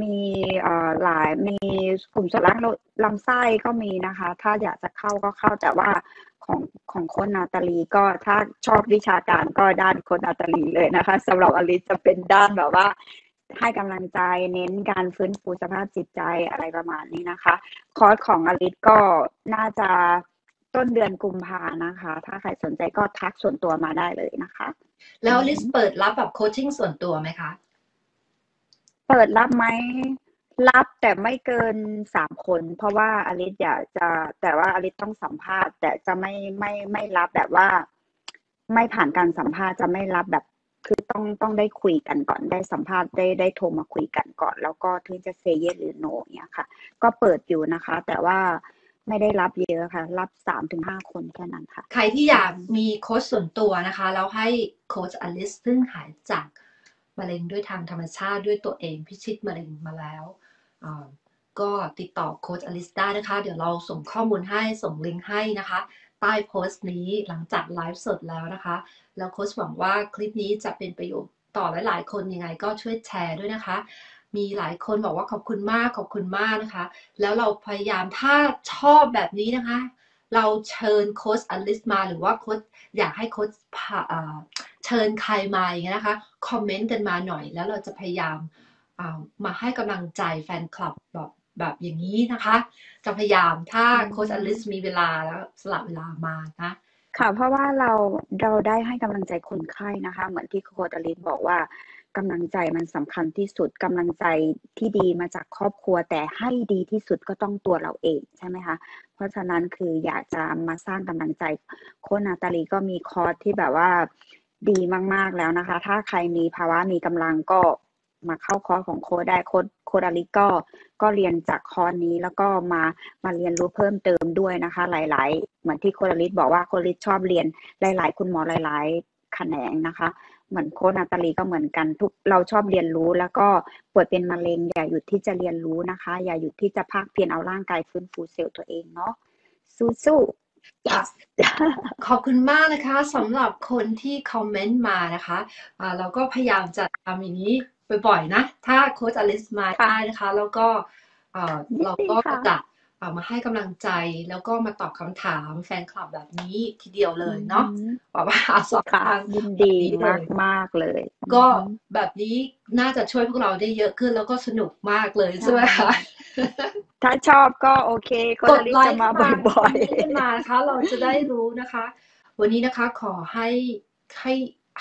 มีหลายมีกลุ่มส่วนล่างลำไส้ก็มีนะคะถ้าอยากจะเข้าก็เข้าแต่ว่าของของโค้ชนาตาลีก็ถ้าชอบวิชาการก็ด้านโค้ชนาตาลีเลยนะคะสำหรับอลิซจะเป็นด้านแบบว่าให้กำลังใจเน้นการฟื้นฟูสภาพจิตใจอะไรประมาณนี้นะคะคอร์สของอลิซก็น่าจะต้นเดือนกุมภานะคะถ้าใครสนใจก็ทักส่วนตัวมาได้เลยนะคะแล้วอลิซเปิดรับแบบโคชชิ่งส่วนตัวไหมคะเปิดรับไหมรับแต่ไม่เกินสามคนเพราะว่าอลิซอยากจะแต่ว่าอลิซต้องสัมภาษณ์แต่จะไม่ไม่ไม่รับแบบว่าไม่ผ่านการสัมภาษณ์จะไม่รับแบบคือต้องต้องได้คุยกันก่อนได้สัมภาษณ์ได้ได้โทรมาคุยกันก่อนแล้วก็ถึงจะเซย์เยสหรือโนเนี้ยค่ะก็เปิดอยู่นะคะแต่ว่าไม่ได้รับเยอะค่ะรับสามถึงห้าคนแค่นั้นค่ะใครที่อยากมีโค้ชส่วนตัวนะคะแล้วให้โค้ชอลิซซึ่งหายจากมะเร็งด้วยทางธรรมชาติด้วยตัวเองพิชิตมะเร็งมาแล้วก็ติดต่อโค้ชอลิซได้นะคะเดี๋ยวเราส่งข้อมูลให้ส่งลิงก์ให้นะคะใต้โพสต์นี้หลังจากไลฟ์สดแล้วนะคะแล้วโค้ชหวังว่าคลิปนี้จะเป็นประโยชน์ต่อหลายๆคนยังไงก็ช่วยแชร์ด้วยนะคะมีหลายคนบอกว่าขอบคุณมากขอบคุณมากนะคะแล้วเราพยายามถ้าชอบแบบนี้นะคะเราเชิญโค้ชอลิซมาหรือว่าโค้ชอยากให้โค้ชเชิญใครมาอย่างเงี้ยนะคะคอมเมนต์กันมาหน่อยแล้วเราจะพยายามมาให้กำลังใจแฟนคลับแบบแบบอย่างนี้นะคะจะพยายามถ้าโค้ชอลิซมีเวลาแล้วสละเวลามานะค่ะเพราะว่าเราเราได้ให้กำลังใจคนไข้นะคะเหมือนที่โค้ชอลิซบอกว่ากำลังใจมันสำคัญที่สุดกำลังใจที่ดีมาจากครอบครัวแต่ให้ดีที่สุดก็ต้องตัวเราเองใช่ไหมคะเพราะฉะนั้นคืออยากจะมาสร้างกำลังใจโค้ชนาตาลีก็มีคอร์สที่แบบว่าดีมากๆแล้วนะคะถ้าใครมีภาวะมีกำลังก็มาเข้าคอร์สของโค้ชได้โค้ชโค้ชอลิซก็ก็เรียนจากคอร์สนี้แล้วก็มามาเรียนรู้เพิ่มเติมด้วยนะคะหลายๆเหมือนที่โค้ชอลิซบอกว่าโค้ชอลิซชอบเรียนหลายๆคุณหมอหลายๆแขนงนะคะเหมือนโค้ชนาตาลีก็เหมือนกันทุกเราชอบเรียนรู้แล้วก็ป่วยเป็นมะเร็งอย่าหยุดที่จะเรียนรู้นะคะอย่าหยุดที่จะภาคเพียรเอาร่างกายฟื้นฟูเซลล์ตัวเองเนาะสู้ๆ yes. ขอบคุณมากนะคะสำหรับคนที่คอมเมนต์มานะคะเราก็พยายามจะทำอย่างนี้บ่อยๆนะถ้าโค้ชอลิซมาได้นะคะแล้วก็เราก็จะมาให้กำลังใจแล้วก็มาตอบคำถามแฟนคลับแบบนี้ทีเดียวเลยเนาะบอกว่าสอบทางยินดีมากมากเลยก็แบบนี้น่าจะช่วยพวกเราได้เยอะขึ้นแล้วก็สนุกมากเลยใช่ไหมคะถ้าชอบก็โอเคก็ไลค์มาบ่อยๆขึ้นมานะคะเราจะได้รู้นะคะวันนี้นะคะขอให้ให้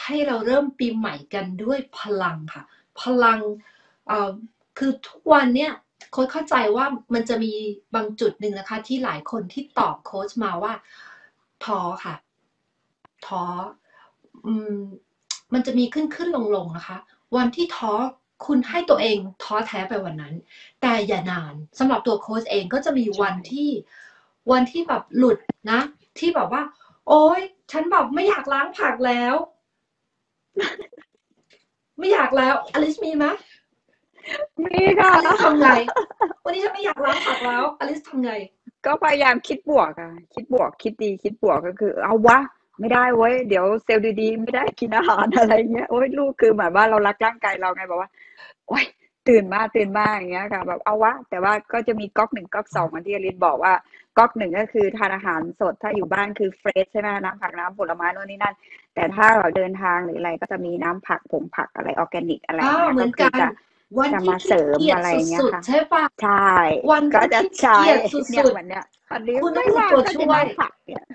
ให้เราเริ่มปีใหม่กันด้วยพลังค่ะพลังเอ่อคือทุกวันเนี้ยโค้ชเข้าใจว่ามันจะมีบางจุดหนึ่งนะคะที่หลายคนที่ตอบโค้ชมาว่าท้อค่ะท้ออืม มันจะมีขึ้นขึ้นลงลงนะคะวันที่ท้อคุณให้ตัวเองท้อแท้ไปวันนั้นแต่อย่านานสำหรับตัวโค้ชเองก็จะมีวันที่วันที่แบบหลุดนะที่แบบว่าโอ๊ยฉันแบบไม่อยากล้างผักแล้วไม่อยากแล้วอลิซมีไหมมีค่ะอลิซทำไงวันนี้ฉันไม่อยากล้างผักแล้วอลิซทำไงก็พยายามคิดบวกอ่ะคิดบวกคิดดีคิดบวกก็คือเอาวะไม่ได้เว้ยเดี๋ยวเซลล์ดีๆไม่ได้กินอาหารอะไรเงี้ยโอ๊ยลูกคือหมายว่าเรารักร่างกายเราไงบอกว่าโอ๊ยตื่นมาตื่นมาอย่างเงี้ยค่ะแบบเอาวะแต่ว่าก็จะมีก๊อกหนึ่งก๊อกสองเหมือนที่อลิซบอกว่าก๊อกหนึ่งก็คือทานอาหารสดถ้าอยู่บ้านคือเฟรชใช่ไหมน้ำผักน้ำผลไม้โน่นนี่นั่นแต่ถ้าเราเดินทางหรืออะไรก็จะมีน้ำผักผงผักอะไรออร์แกนิกอะไรเหมือนกันวันที่เสริมอะไรเงี้ยค่ะใช่ป่ะใช่วันก็จะใช่เนี่ยวันเนี้ยคุณต้องมีตัวช่วย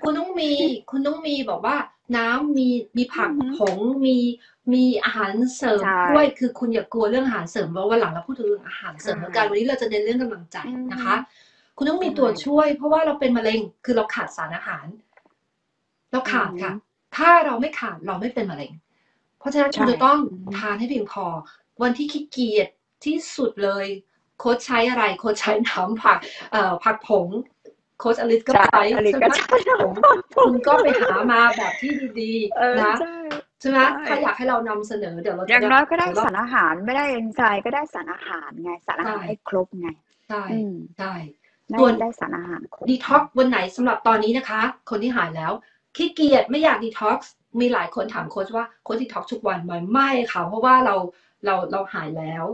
คุณต้องมีคุณต้องมีบอกว่าน้ำมีมีผักผงมีมีอาหารเสริมด้วยคือคุณอย่ากลัวเรื่องอาหารเสริมเพราะวันหลังเราพูดถึงเรื่องอาหารเสริมเหมือนกันวันนี้เราจะเน้นเรื่องกำลังใจนะคะคุณต้องมีตัวช่วยเพราะว่าเราเป็นมะเร็งคือเราขาดสารอาหารเราขาดค่ะถ้าเราไม่ขาดเราไม่เป็นมะเร็งเพราะฉะนั้นคุณจะต้องทานให้เพียงพอวันที่ขี้เกียจที่สุดเลยโค้ชใช้อะไรโค้ชใช้น้ำผักเอ่อผักผงโค้ชอลิซก็ไปอลิซก็ใช้คุณก็ไปหามาแบบที่ดีๆนะใช่ไหมถ้าอยากให้เรานำเสนอเดี๋ยวเราอย่างน้อยก็ได้สารอาหารไม่ได้เอนไซม์ก็ได้สารอาหารไงสารอาหารให้ครบไงใช่ใช่ส่วนได้สารอาหารดีท็อกซ์วันไหนสำหรับตอนนี้นะคะคนที่หายแล้วขี้เกียจไม่อยากดีท็อกซ์มีหลายคนถามโค้ชว่าโค้ชดีท็อกซ์ทุกวันไหมไม่ค่ะเพราะว่าเราเราเราหายแล้ว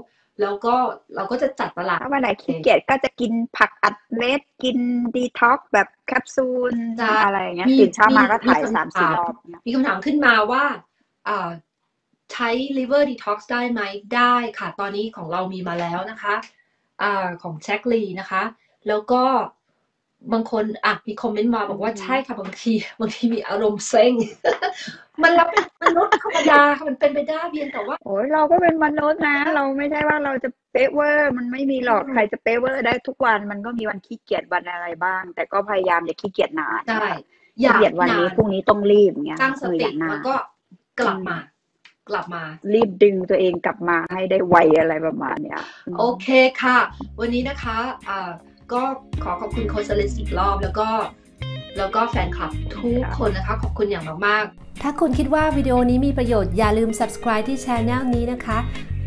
แล้วก็เราก็จะจัดตลาดถ้าวันไหนขี้เกียจก็จะกินผักอัดเม็ดกินดีท็อกซ์แบบแคปซูลอะไรเงี้ยตื่นเช้ามาก็ถ่ายสามสี่รอบมีคำถามขึ้นมาว่าใช้ liver detox ได้ไหมได้ค่ะตอนนี้ของเรามีมาแล้วนะคะของแจ็คลีนะคะแล้วก็บางคนอ่ะมีคอมเมนต์มาบอกว่าใช่ค่ะบางทีบางทีมีอารมณ์เซ็งมันรับมนุษย์ธรรมดาค่ะมันเป็นไปได้เพียงแต่ว่าโอ้ยเราก็เป็นมนุษย์นะเราไม่ใช่ว่าเราจะเป๊ะเวอร์มันไม่มีหรอกใครจะเป๊ะเวอร์ได้ทุกวันมันก็มีวันขี้เกียจวันอะไรบ้างแต่ก็พยายามอย่าขี้เกียจนานได้ขี้เกียจวันนี้พรุ่งนี้ต้องรีบเงี้ยตั้งสติแล้วก็กลับมากลับมารีบดึงตัวเองกลับมาให้ได้ไวอะไรประมาณเนี้ยโอเคค่ะวันนี้นะคะอ่าก็ขอขอบคุณโค้ชอลิซอีกรอบแล้วก็แล้วก็แฟนคลับทุกคนนะคะขอบคุณอย่างมากๆถ้าคุณคิดว่าวิดีโอนี้มีประโยชน์อย่าลืม subscribe ที่ channel นี้นะคะ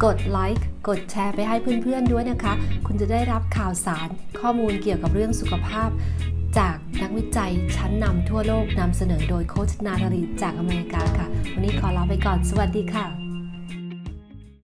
กดไลค์กดแชร์ไปให้เพื่อนๆด้วยนะคะคุณจะได้รับข่าวสารข้อมูลเกี่ยวกับเรื่องสุขภาพจากนักวิจัยชั้นนำทั่วโลกนำเสนอโดยโค้ชนาทรีจากอเมริกาค่ะวันนี้ขอลาไปก่อนสวัสดีค่ะ